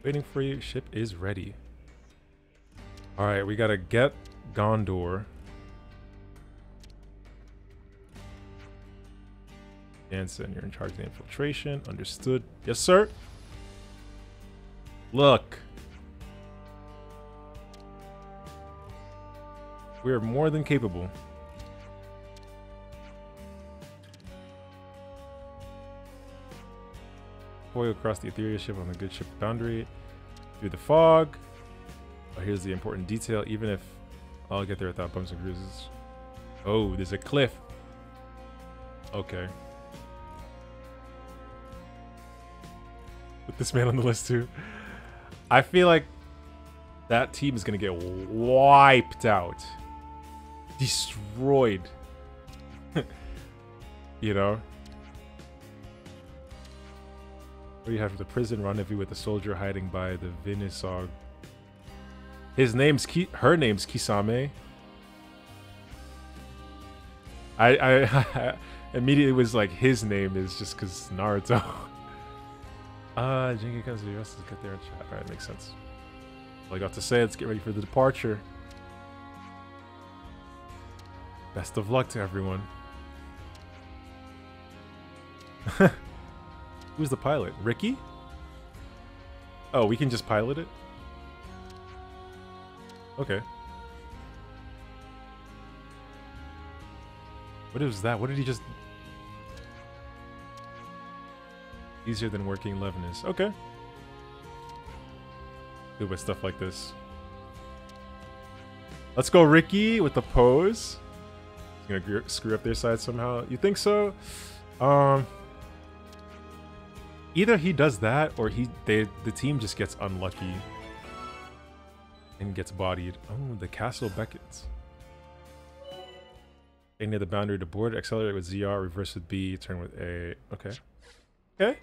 Waiting for you. Ship is ready. All right, we got to get Ghondor. Jansen, you're in charge of the infiltration. Understood. Yes, sir. Look. We are more than capable. coil across the ethereal ship on the good ship boundary through the fog. Oh, here's the important detail. Even if I'll get there without bumps and bruises. Oh, there's a cliff. Okay. Put this man on the list too. I feel like that team is going to get wiped out. Destroyed. You know? What do you have for the prison rendezvous with the soldier hiding by the Vinisog? His name's Ki her name's Kisame. I, I, I immediately was like, his name is just because Naruto. Ah, uh, Jingu comes to the rest of the cut there and chat. Alright, makes sense. All I got to say, let's get ready for the departure. Best of luck to everyone. Who's the pilot? Ricky? Oh, we can just pilot it? Okay. What is that? What did he just... Easier than working Levnis. Okay. Good with stuff like this. Let's go Ricky with the pose. He's gonna screw up their side somehow. You think so? Um... Either he does that, or he they the team just gets unlucky and gets bodied. Oh, the castle beckons. Stay near the boundary to board. Accelerate with Z R. Reverse with B. Turn with A. Okay. Okay.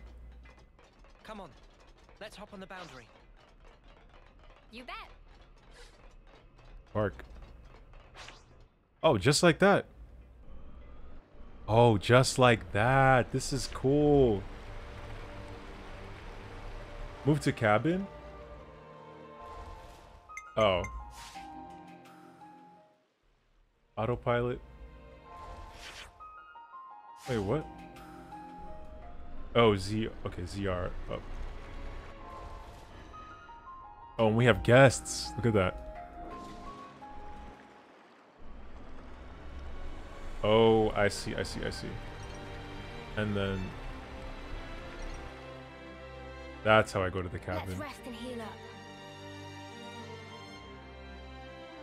Come on, let's hop on the boundary. You bet. Park. Oh, just like that. Oh, just like that. This is cool. Move to cabin? Oh. Autopilot. Wait, what? Oh, Z. Okay, Z R up. Oh, and we have guests. Look at that. Oh, I see, I see, I see. And then... That's how I go to the cabin. Let's rest and heal up.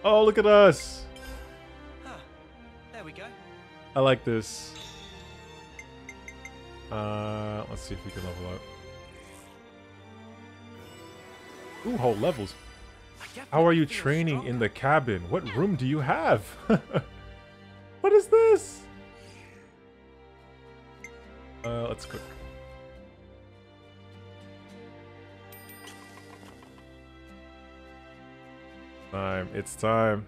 Oh, look at us! Huh. There we go. I like this. Uh, let's see if we can level up. Ooh, whole levels. How are you training stronger. In the cabin? What room do you have? What is this? Uh, let's cook. Time. It's time.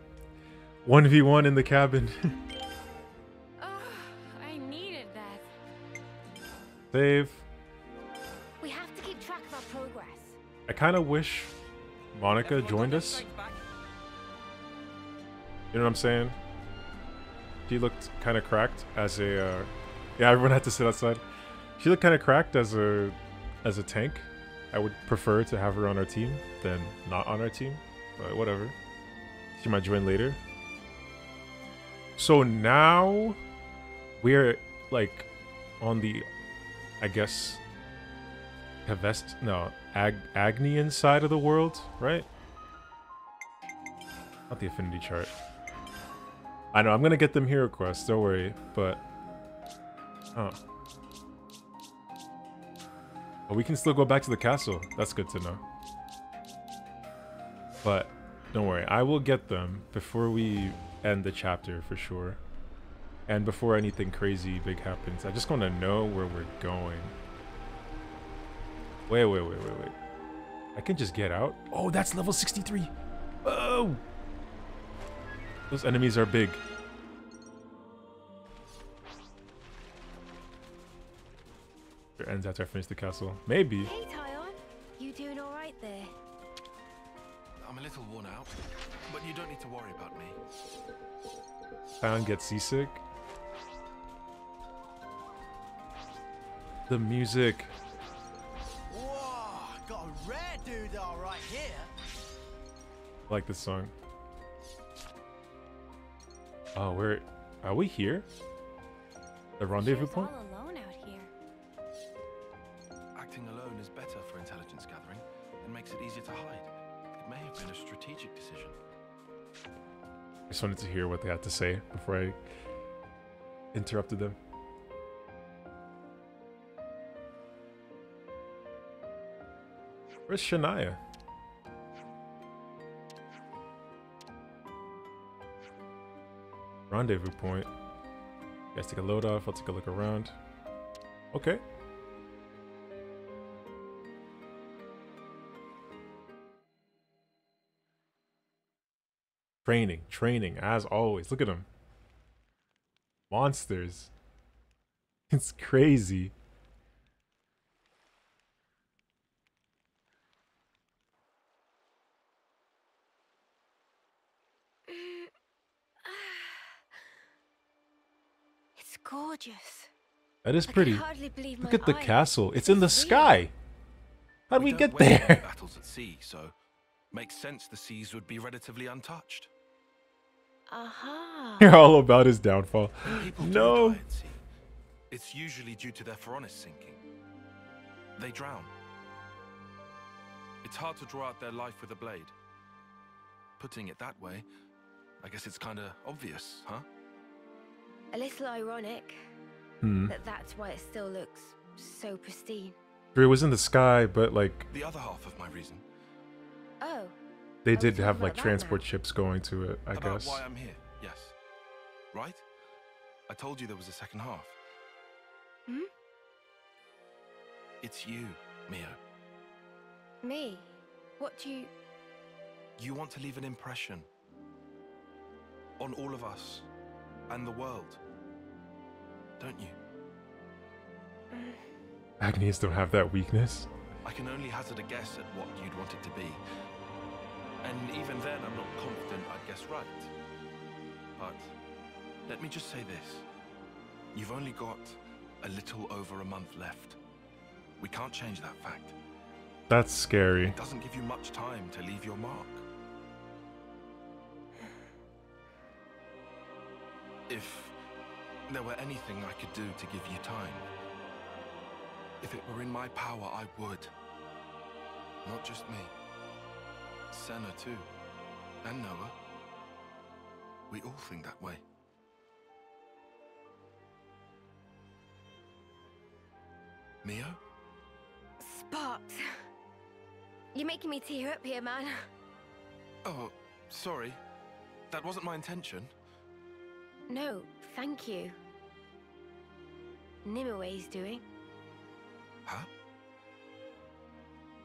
one v one in the cabin. Oh, I needed that. Save. We have to keep track of our progress. I kind of wish Monica joined us. You know what I'm saying? She looked kind of cracked as a. Uh, yeah, everyone had to sit outside. She looked kind of cracked as a as a tank. I would prefer to have her on our team than not on our team. But whatever. She might join later. So now we're like on the, I guess, Keves, no, Ag Agnian side of the world, right? Not the affinity chart. I know I'm gonna get them hero quests. Don't worry. But, huh? But we can still go back to the castle. That's good to know. But don't worry, I will get them before we end the chapter for sure. And before anything crazy big happens. I just want to know where we're going. Wait, wait, wait, wait, wait. I can just get out? Oh, that's level sixty-three. Oh! Those enemies are big. It ends after I finish the castle. Maybe. Hey, Taion. You doing all right there? I'm a little worn out, but you don't need to worry about me. Taion gets seasick. The music. Whoa, got a rare doodah right here. I like this song. Oh, where are we here? The rendezvous point? Acting alone is and a strategic decision. I just wanted to hear what they had to say before I interrupted them. Where's Shania? Rendezvous point. You guys take a load off, I'll take a look around. Okay. Training, training, as always. Look at them. Monsters. It's crazy. It's gorgeous. That is pretty. Look at the castle. It's in the sky. How did we get there? Battles at sea, so makes sense the seas would be relatively untouched. Aha. You're all about his downfall. No. It's usually due to their Feronis sinking. They drown. It's hard to draw out their life with a blade. Putting it that way, I guess it's kind of obvious, huh? A little ironic hmm. that that's why it still looks so pristine. It was in the sky, but like... The other half of my reason. Oh. They did have like transport ships going to it, I guess. That's why I'm here, yes. Right? I told you there was a second half. Hmm? It's you, Mio. Me? What do you... You want to leave an impression. On all of us. And the world. Don't you? Agnes don't have that weakness. I can only hazard a guess at what you'd want it to be. And even then, I'm not confident I'd guess right. But let me just say this. You've only got a little over a month left. We can't change that fact. That's scary. It doesn't give you much time to leave your mark. If there were anything I could do to give you time, if it were in my power, I would. Not just me. Sena too, and Noah. We all think that way. Mio? Sparks! You're making me tear up here, man. Oh, sorry. That wasn't my intention. No, thank you. Nimue's doing. Huh?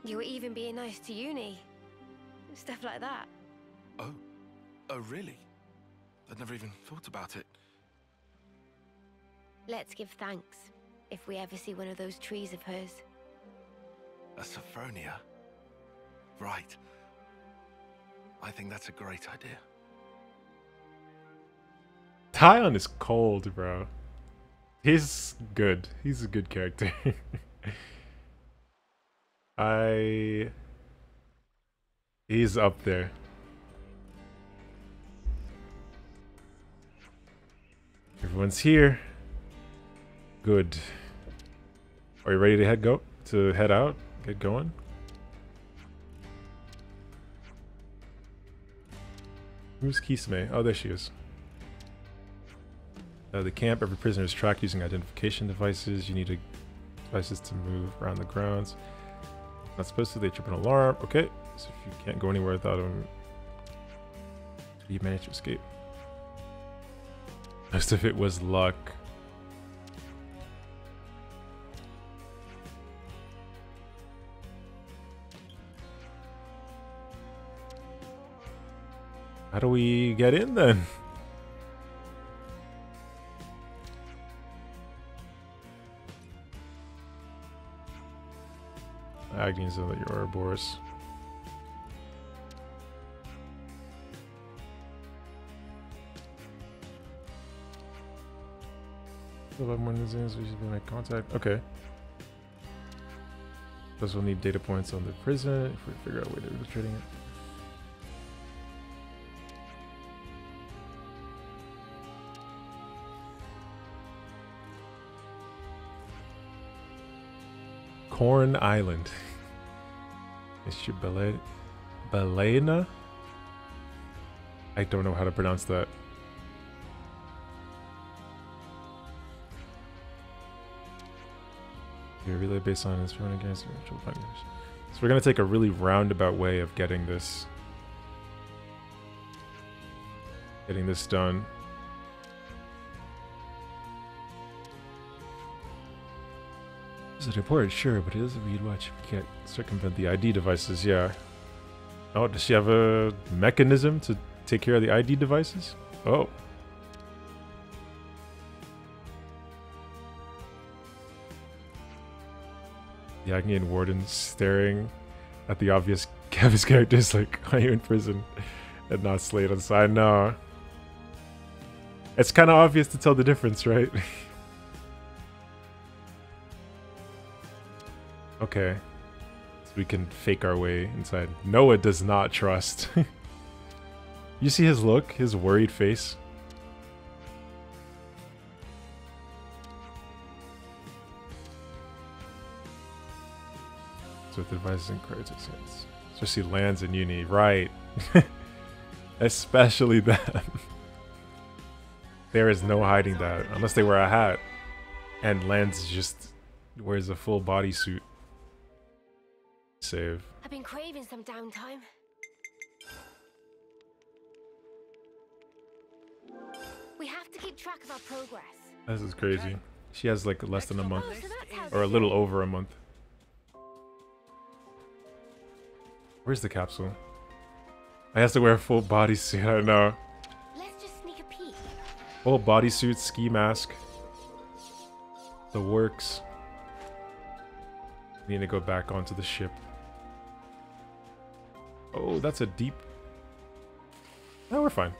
You were even being nice to Eunie. Stuff like that. Oh. Oh, really? I'd never even thought about it. Let's give thanks, if we ever see one of those trees of hers. A Sophronia? Right. I think that's a great idea. Taion is cold, bro. He's good. He's a good character. I... He's up there. Everyone's here. Good. Are you ready to head go? To head out? Get going? Who's Kisame? Oh, there she is. Uh, the camp. Every prisoner is tracked using identification devices. You need a devices to move around the grounds. Not supposed to. They trip an alarm. Okay. So if you can't go anywhere without him, you manage to escape. Most of it was luck. How do we get in then? Agnes of the Ouroboros. One of these we should be in contact. Okay. Plus we'll need data points on the prison if we figure out a way to infiltrate it. Corn Island. It's your ballet. Belena? I don't know how to pronounce that. You're really based on his permanent against virtual partners. So we're going to take a really roundabout way of getting this. Getting this done. Is it important? Sure, but it is a read watch. We can't circumvent the I D devices, yeah. Oh, does she have a mechanism to take care of the I D devices? Oh. The Agnian Warden staring at the obvious Keves characters like, are you in prison? And not Slade on the side? No. It's kind of obvious to tell the difference, right? Okay. So we can fake our way inside. Noah does not trust. You see his look? His worried face? With advices and cards, sense. Especially Lanz and Eunie, right? Especially them. There is no hiding that, unless they wear a hat. And Lanz just wears a full bodysuit. Save. I've been craving some downtime. We have to keep track of our progress. This is crazy. She has like less than a month, or a little over a month. Where's the capsule? I have to wear a full bodysuit, I don't know. Let's just sneak a peek. Full bodysuit, ski mask. The works. Need to go back onto the ship. Oh, that's a deep... No, we're fine.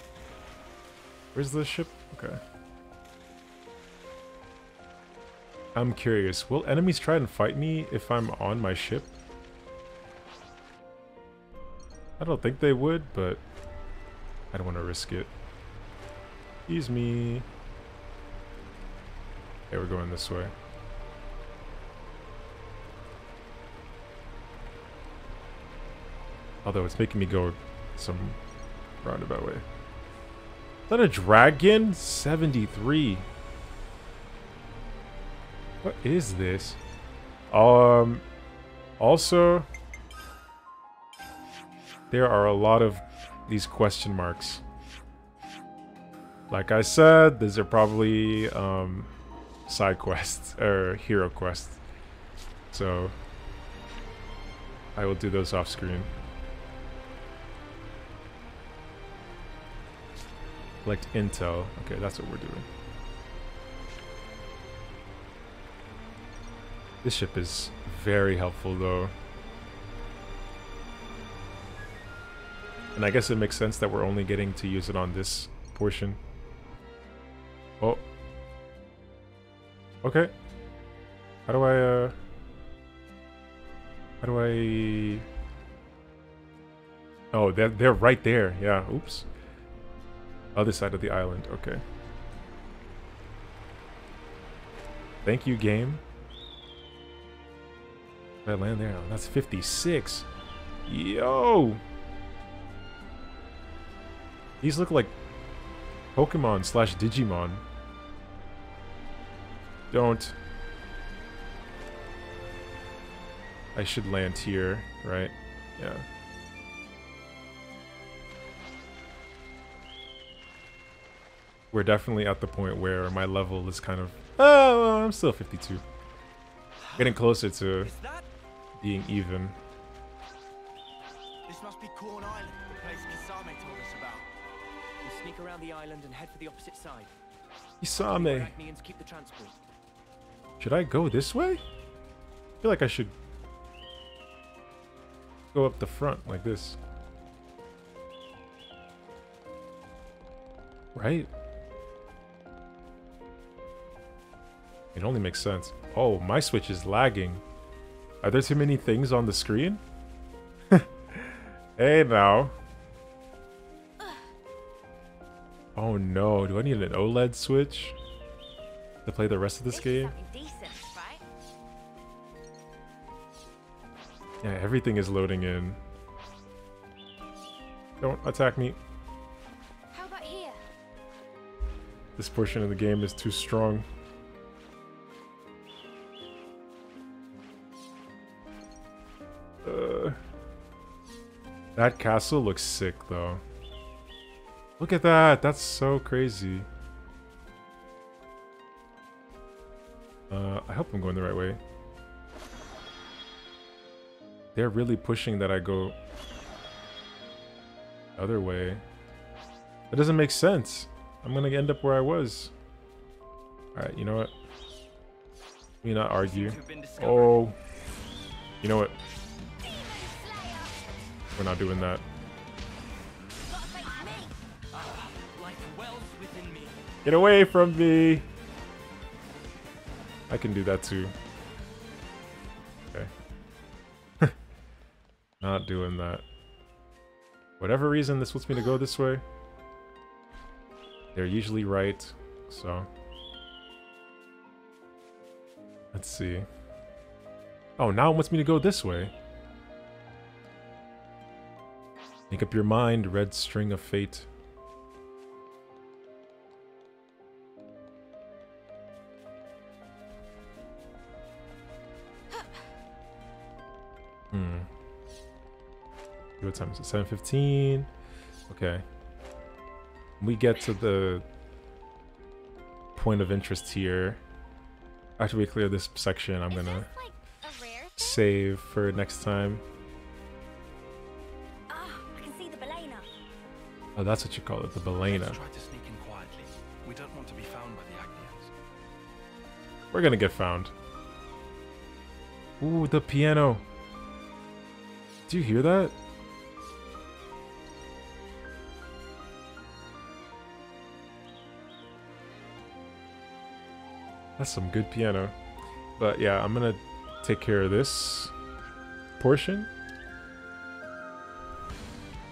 Where's the ship? Okay. I'm curious, will enemies try and fight me if I'm on my ship? I don't think they would, but I don't want to risk it. Excuse me. Okay, we're going this way. Although it's making me go some roundabout way. Is that a dragon? seventy-three. What is this? Um, also... There are a lot of these question marks. Like I said, these are probably um, side quests, or hero quests. So, I will do those off screen. Collect intel. Okay, that's what we're doing. This ship is very helpful though. And I guess it makes sense that we're only getting to use it on this portion. Oh. Okay. How do I, uh... How do I... Oh, they're, they're right there. Yeah, oops. Other side of the island. Okay. Thank you, game. Did I land there? That's fifty-six. Yo! These look like Pokemon slash Digimon. Don't. I should land here, right? Yeah. We're definitely at the point where my level is kind of... Oh, I'm still fifty-two. Getting closer to being even. This must be Corn Island, the place Kisame told us about. Sneak around the island and head for the opposite side. Kisame. Should I go this way? I feel like I should go up the front like this. Right? It only makes sense. Oh, my Switch is lagging. Are there too many things on the screen? Hey now. Oh no, do I need an OLED Switch to play the rest of this game? Decent, right? Yeah, everything is loading in. Don't attack me. How about here? This portion of the game is too strong. Uh, that castle looks sick, though. Look at that! That's so crazy. Uh, I hope I'm going the right way. They're really pushing that I go the other way. That doesn't make sense. I'm gonna end up where I was. Alright, you know what? Let me not argue. Oh. You know what? We're not doing that. Get away from me! I can do that too. Okay. Not doing that. Whatever reason this wants me to go this way, they're usually right, so. Let's see. Oh, now it wants me to go this way. Make up your mind, red string of fate. Hmm. What time is it? seven fifteen. Okay. We get to the point of interest here. After we clear this section, I'm gonna save for next time. Oh, that's what you call it, the Balena. We're gonna get found. Ooh, the piano. Do you hear that? That's some good piano. But yeah, I'm gonna take care of this portion.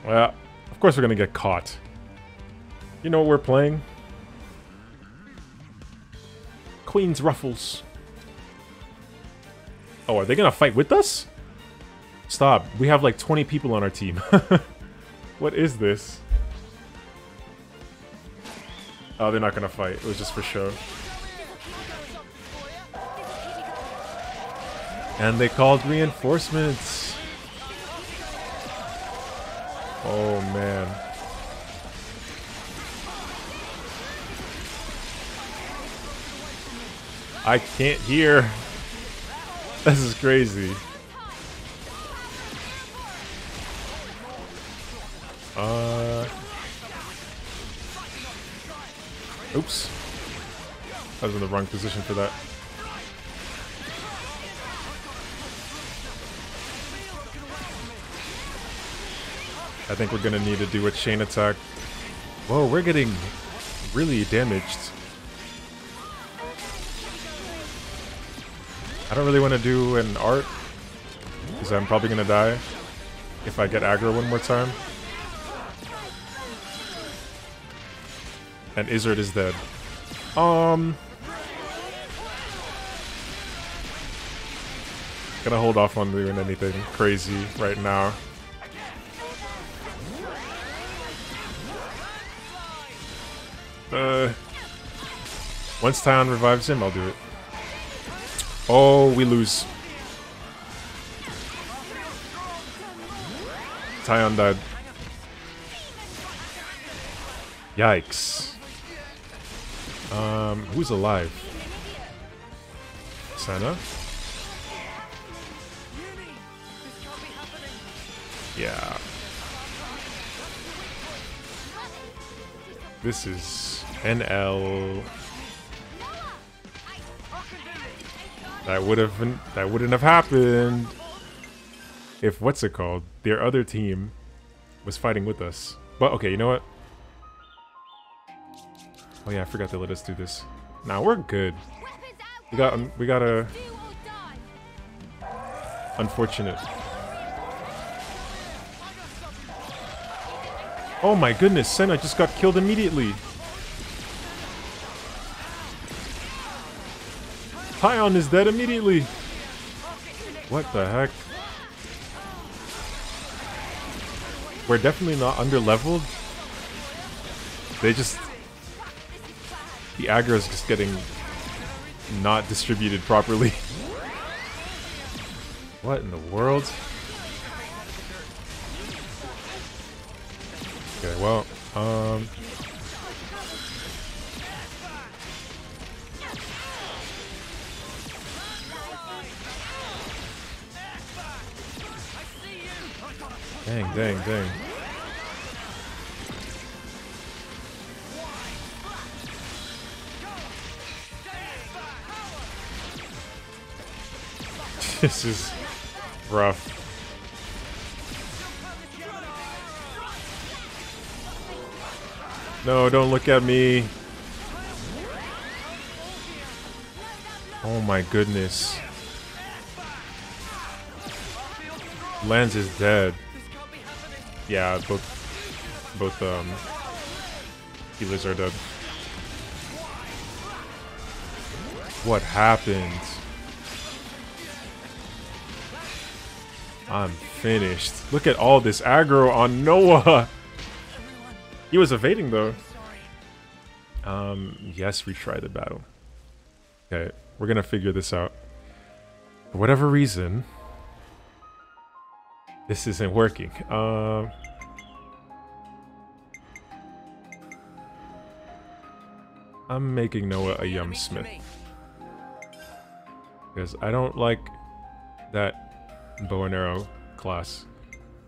Well, of course we're gonna get caught. You know what we're playing? Queen's Ruffles. Oh, are they gonna fight with us? Stop. We have like twenty people on our team. What is this? Oh, they're not gonna fight. It was just for show. And they called reinforcements. Oh, man. I can't hear. This is crazy. Uh, oops. I was in the wrong position for that. I think we're gonna need to do a chain attack. Whoa, we're getting really damaged. I don't really want to do an art, because I'm probably gonna die if I get aggro one more time. And Izzard is dead. Um... Gonna hold off on doing anything crazy right now. Uh... Once Taion revives him, I'll do it. Oh, we lose. Taion died. Yikes. Um, who's alive? Sena? Yeah. This is N L. That would have been, that wouldn't have happened if what's it called? Their other team was fighting with us. But okay, you know what? Oh yeah, I forgot to let us do this. Nah, we're good. We got um, we got a unfortunate. Oh my goodness, Sena just got killed immediately. Taion is dead immediately. What the heck? we're definitely not under-leveled. They just... the aggro is just getting not distributed properly. What in the world? Okay, well, um... Dang, dang, dang. This is rough. No, don't look at me. Oh my goodness. Lanz is dead. Yeah, both both um healers are dead. What happened? I'm finished. Look at all this aggro on Noah. He was evading though. Um, yes, retry the battle. Okay, we're gonna figure this out. For whatever reason, this isn't working. Um, I'm making Noah a Yum Smith because I don't like that. Bow and arrow class.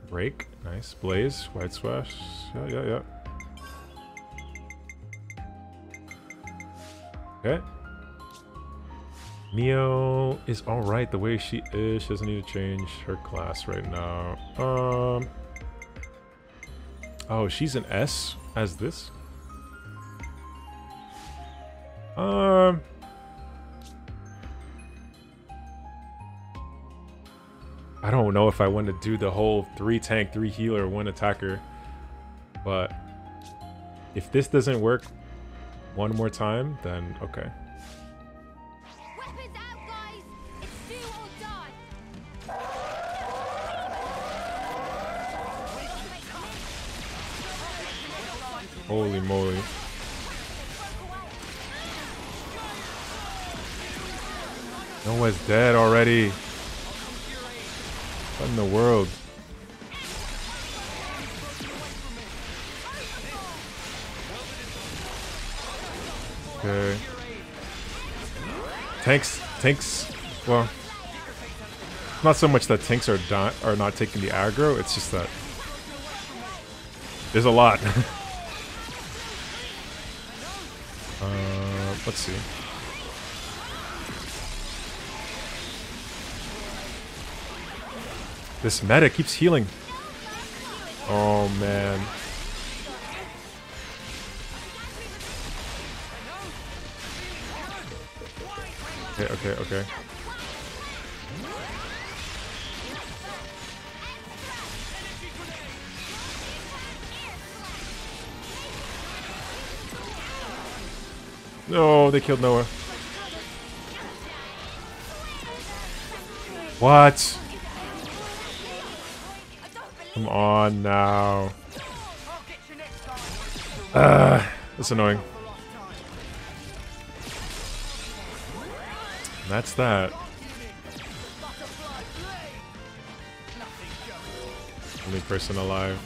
Break. Nice. Blaze. Wide swash. Yeah, yeah, yeah. Okay. Mio is alright the way she is. She doesn't need to change her class right now. Um. Oh, she's an S as this? Um. I don't know if I want to do the whole three tank, three healer, one attacker. But if this doesn't work one more time, then okay. Weapons out, guys. It's do or die. Holy moly. Noah's dead already. What in the world? Okay. Tanks, tanks. Well, not so much that tanks are not are not taking the aggro. It's just that there's a lot. uh, let's see. This meta keeps healing. Oh man. Okay, okay, okay. No, they killed Noah. What? Come on now. Uh, that's annoying. And that's that. Only person alive.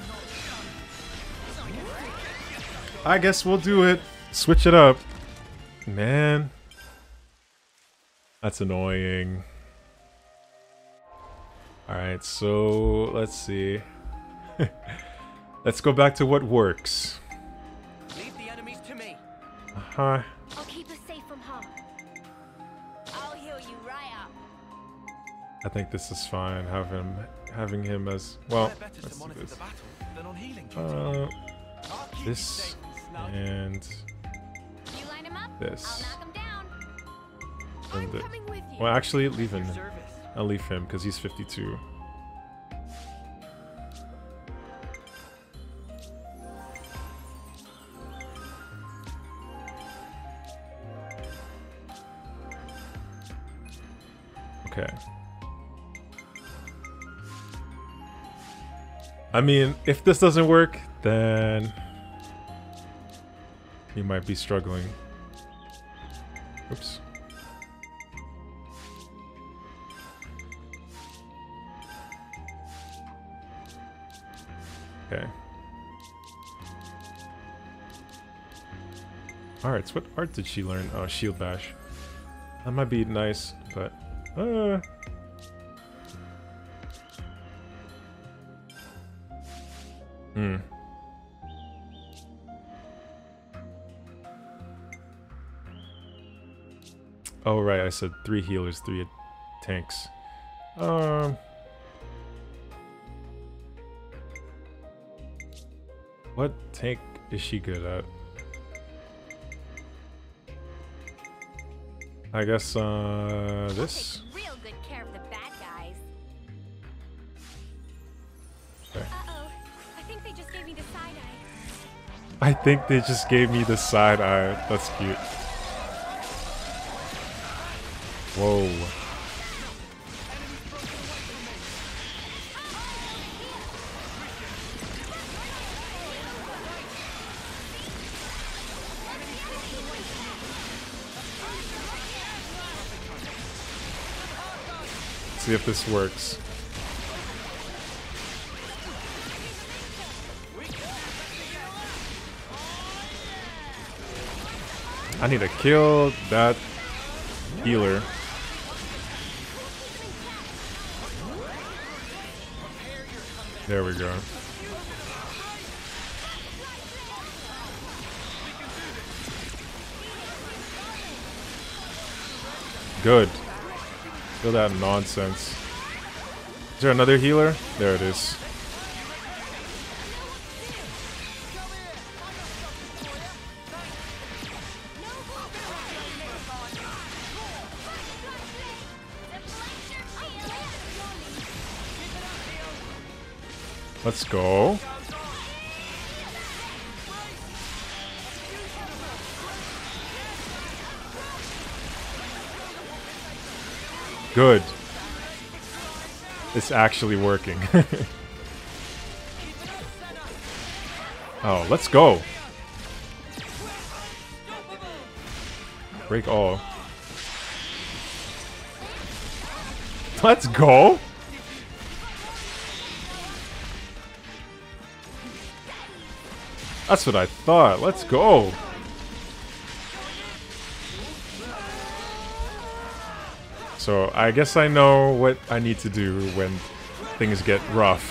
I guess we'll do it. Switch it up. Man. That's annoying. Alright, so let's see. Let's go back to what works. Leave the enemies to me. Uh-huh. I'll keep us safe from harm. I'll heal you right up. I think this is fine. Have him, having him as well. Let's do this. Uh, this and this. And the, well, actually, leave him. I'll leave him because he's fifty-two. I mean, if this doesn't work, then you might be struggling. Oops. Okay. Arts. What art did she learn? Oh, shield bash. That might be nice, but uh. Hmm. Oh right, I said three healers, three tanks. Um. What tank is she good at? I guess uh this. Real good care of the bad guys. Okay. Uh-oh. I think they just gave me the side eye. I think they just gave me the side eye. That's cute. Whoa. See if this works. I need to kill that healer. There we go. Good. Feel that nonsense. Is there another healer? There it is. Let's go. Good. It's actually working. Oh, let's go. Break all. Let's go. That's what I thought. Let's go. So I guess I know what I need to do when things get rough.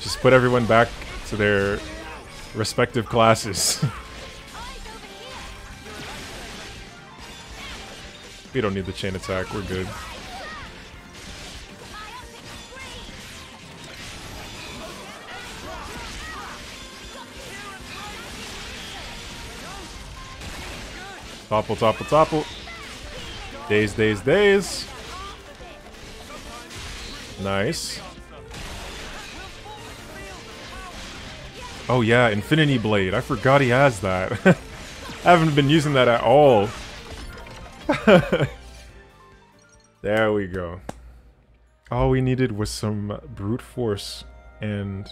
Just put everyone back to their respective classes. We don't need the chain attack, we're good. Topple, topple, topple. Days, days, days. Nice. Oh yeah, Infinity Blade. I forgot he has that. I haven't been using that at all. There we go. All we needed was some brute force and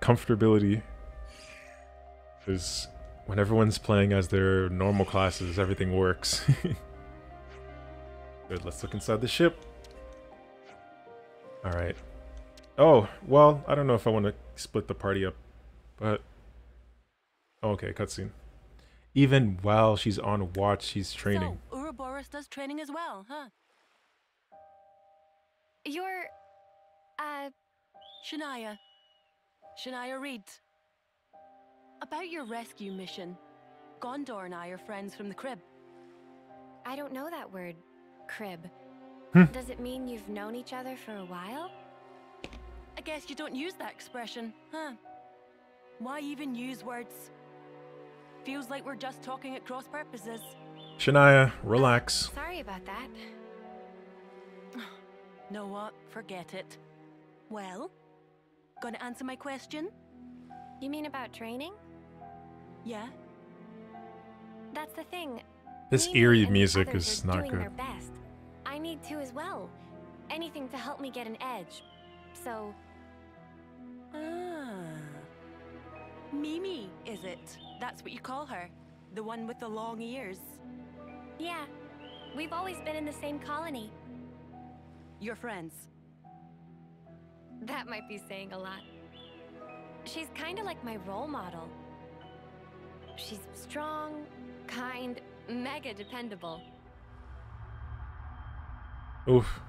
comfortability. Because when everyone's playing as their normal classes, everything works. Good, let's look inside the ship. Alright. Oh, well, I don't know if I want to split the party up, but... Oh, okay, cutscene. Even while she's on watch, she's training. So, Ouroboros does training as well, huh? You're... Uh... Shania. Shania Reed. About your rescue mission. Ghondor and I are friends from the crib. I don't know that word. Crib. Hmm. Does it mean you've known each other for a while? I guess you don't use that expression, huh? Why even use words? Feels like we're just talking at cross purposes. Shania, relax. Sorry about that. Know what? Forget it. Well, gonna answer my question? You mean about training? Yeah. That's the thing. This eerie music is not good. I need to as well. Anything to help me get an edge. So, Ah. Mimi, is it? That's what you call her. The one with the long ears. Yeah. We've always been in the same colony. You're friends. That might be saying a lot. She's kind of like my role model. She's strong, kind, mega dependable. Oof.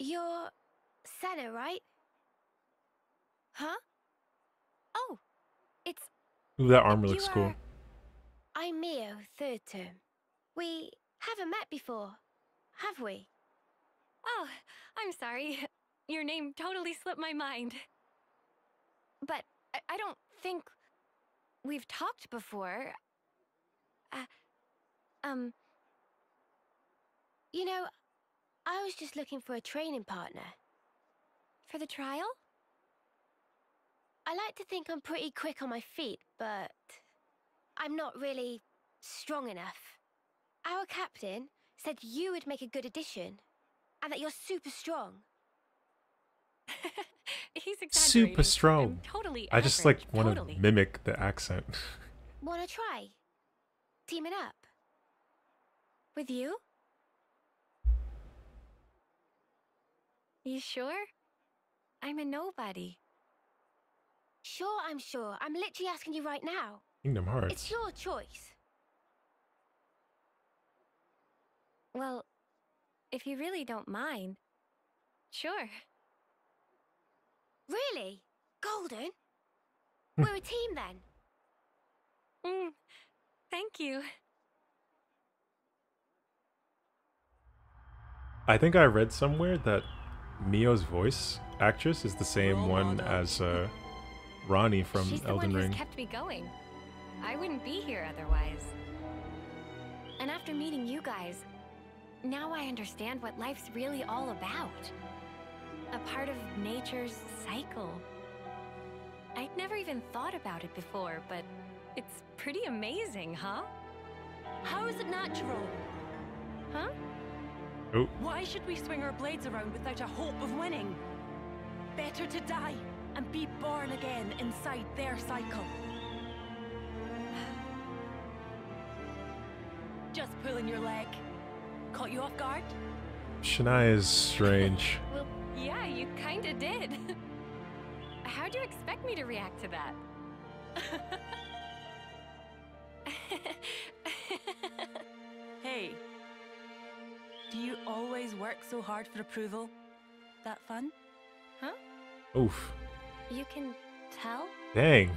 You're Sena, right? Huh? Oh, it's... Ooh, that armor looks are... cool. I'm Mio, third term. We haven't met before, have we? Oh, I'm sorry. Your name totally slipped my mind. But I, I don't think we've talked before. Uh, um, you know, I was just looking for a training partner. For the trial? I like to think I'm pretty quick on my feet, but I'm not really strong enough. Our captain said you would make a good addition, and that you're super strong. He's exaggerating. Super strong. Totally I just average. like want to totally. mimic the accent. Wanna try? Teaming up. With you? You sure? I'm a nobody. Sure, I'm sure. I'm literally asking you right now. Kingdom Hearts. It's your choice. Well, if you really don't mind, sure. Really? Golden? We're a team then. Mm, thank you. I think I read somewhere that Mio's voice actress is the same one as uh, Ronnie from Elden Ring. She's the one who's kept me going. I wouldn't be here otherwise. And after meeting you guys, now I understand what life's really all about. A part of nature's cycle. I'd never even thought about it before, but it's pretty amazing, huh? How is it natural? Huh? Oh. Why should we swing our blades around without a hope of winning? Better to die and be born again inside their cycle. Just pulling your leg. Caught you off guard? Shania is strange. Well, yeah, you kinda did. How do you expect me to react to that? Hey, do you always work so hard for approval? That fun? Huh? Oof. You can tell? Dang.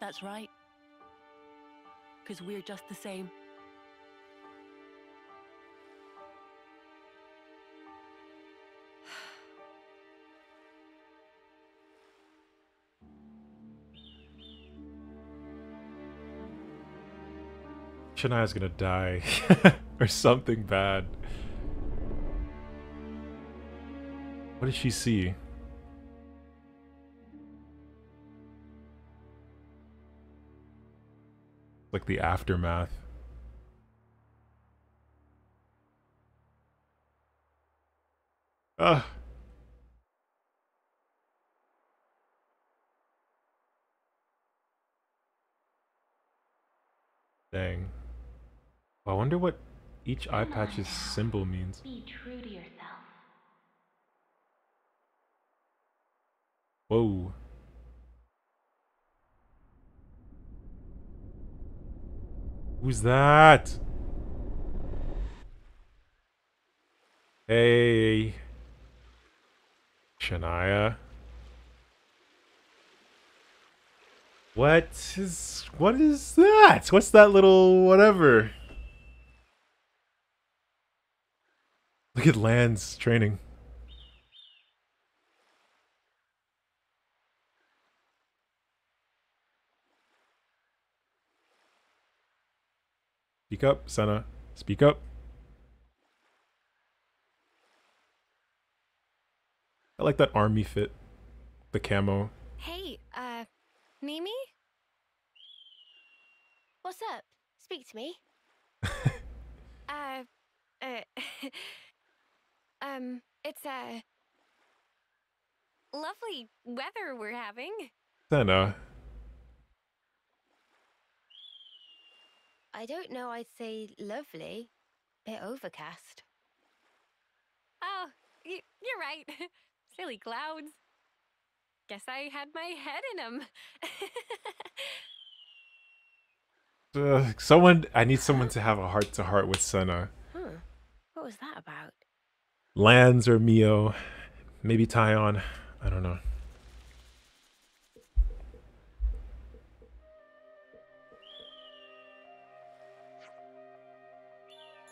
That's right. Because we're just the same. Shania's gonna die or something bad. What did she see? Like the aftermath. Ah. Dang. I wonder what each eye patch's symbol means. Be true to yourself. Whoa. Who's that? Hey. Shania. What is what is that? What's that little whatever? Look at Lanz training. Speak up, Sena. Speak up. I like that army fit. The camo. Hey, uh, Mimi? What's up? Speak to me. uh, Uh, um, it's a lovely weather we're having. Sena. I don't know. I'd say lovely. Bit overcast. Oh, y you're right. Silly clouds. Guess I had my head in them. Uh, someone, I need someone to have a heart-to-heart -heart with Sena. Huh. What was that about? Lanz or Mio, maybe Taion. I don't know.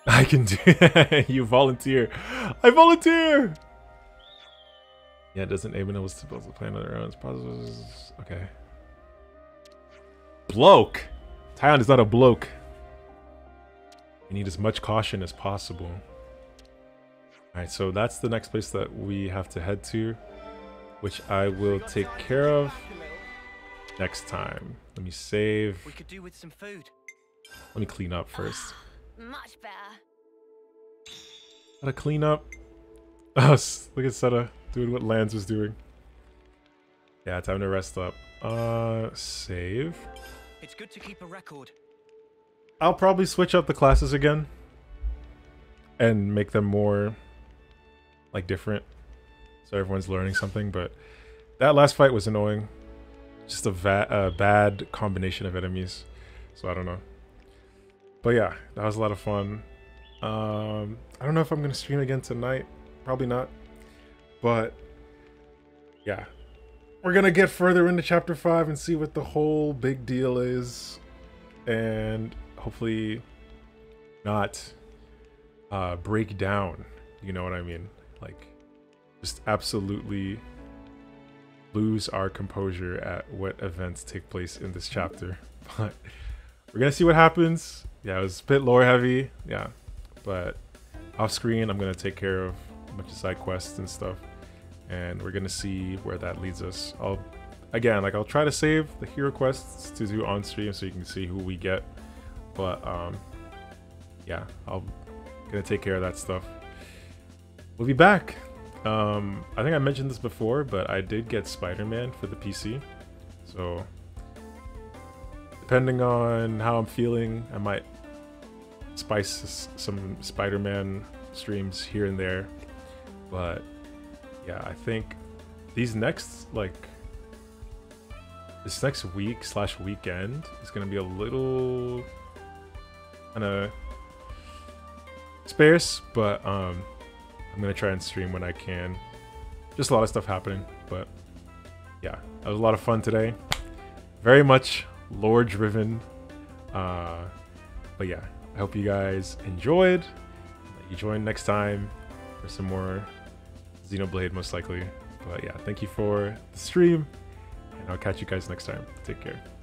I can do. You volunteer. I volunteer. Yeah, doesn't Ava know what's supposed to play on their own? It's okay. Bloke. Taion is not a bloke. You need as much caution as possible. Alright, so that's the next place that we have to head to, which I will take care of next time. Let me save. We could do with some food. Let me clean up first. Much better. Gotta clean up. Oh, look at Sena doing what Lanz was doing. Yeah, time to rest up. Uh, save. It's good to keep a record. I'll probably switch up the classes again and make them more like different, so everyone's learning something. But that last fight was annoying. Just a va uh, bad combination of enemies. So I don't know. But yeah, that was a lot of fun. Um, I don't know if I'm gonna stream again tonight. Probably not. But yeah. We're gonna get further into chapter five and see what the whole big deal is, and hopefully not uh, break down, you know what I mean? Like, just absolutely lose our composure at what events take place in this chapter. But we're gonna see what happens. Yeah, it was a bit lore heavy, yeah, but off screen I'm gonna take care of a bunch of side quests and stuff. And we're gonna see where that leads us. I'll, again, like I'll try to save the hero quests to do on stream so you can see who we get. But um, yeah, I'm gonna take care of that stuff. We'll be back. Um, I think I mentioned this before, but I did get Spider-Man for the P C. So depending on how I'm feeling, I might spice some Spider-Man streams here and there, but. Yeah, I think these next, like, this next week slash weekend is going to be a little kind of sparse, but um, I'm going to try and stream when I can. Just a lot of stuff happening, but yeah, that was a lot of fun today. Very much lore-driven, uh, but yeah, I hope you guys enjoyed. You join next time for some more Xenoblade, most likely. But yeah, thank you for the stream, and I'll catch you guys next time. Take care.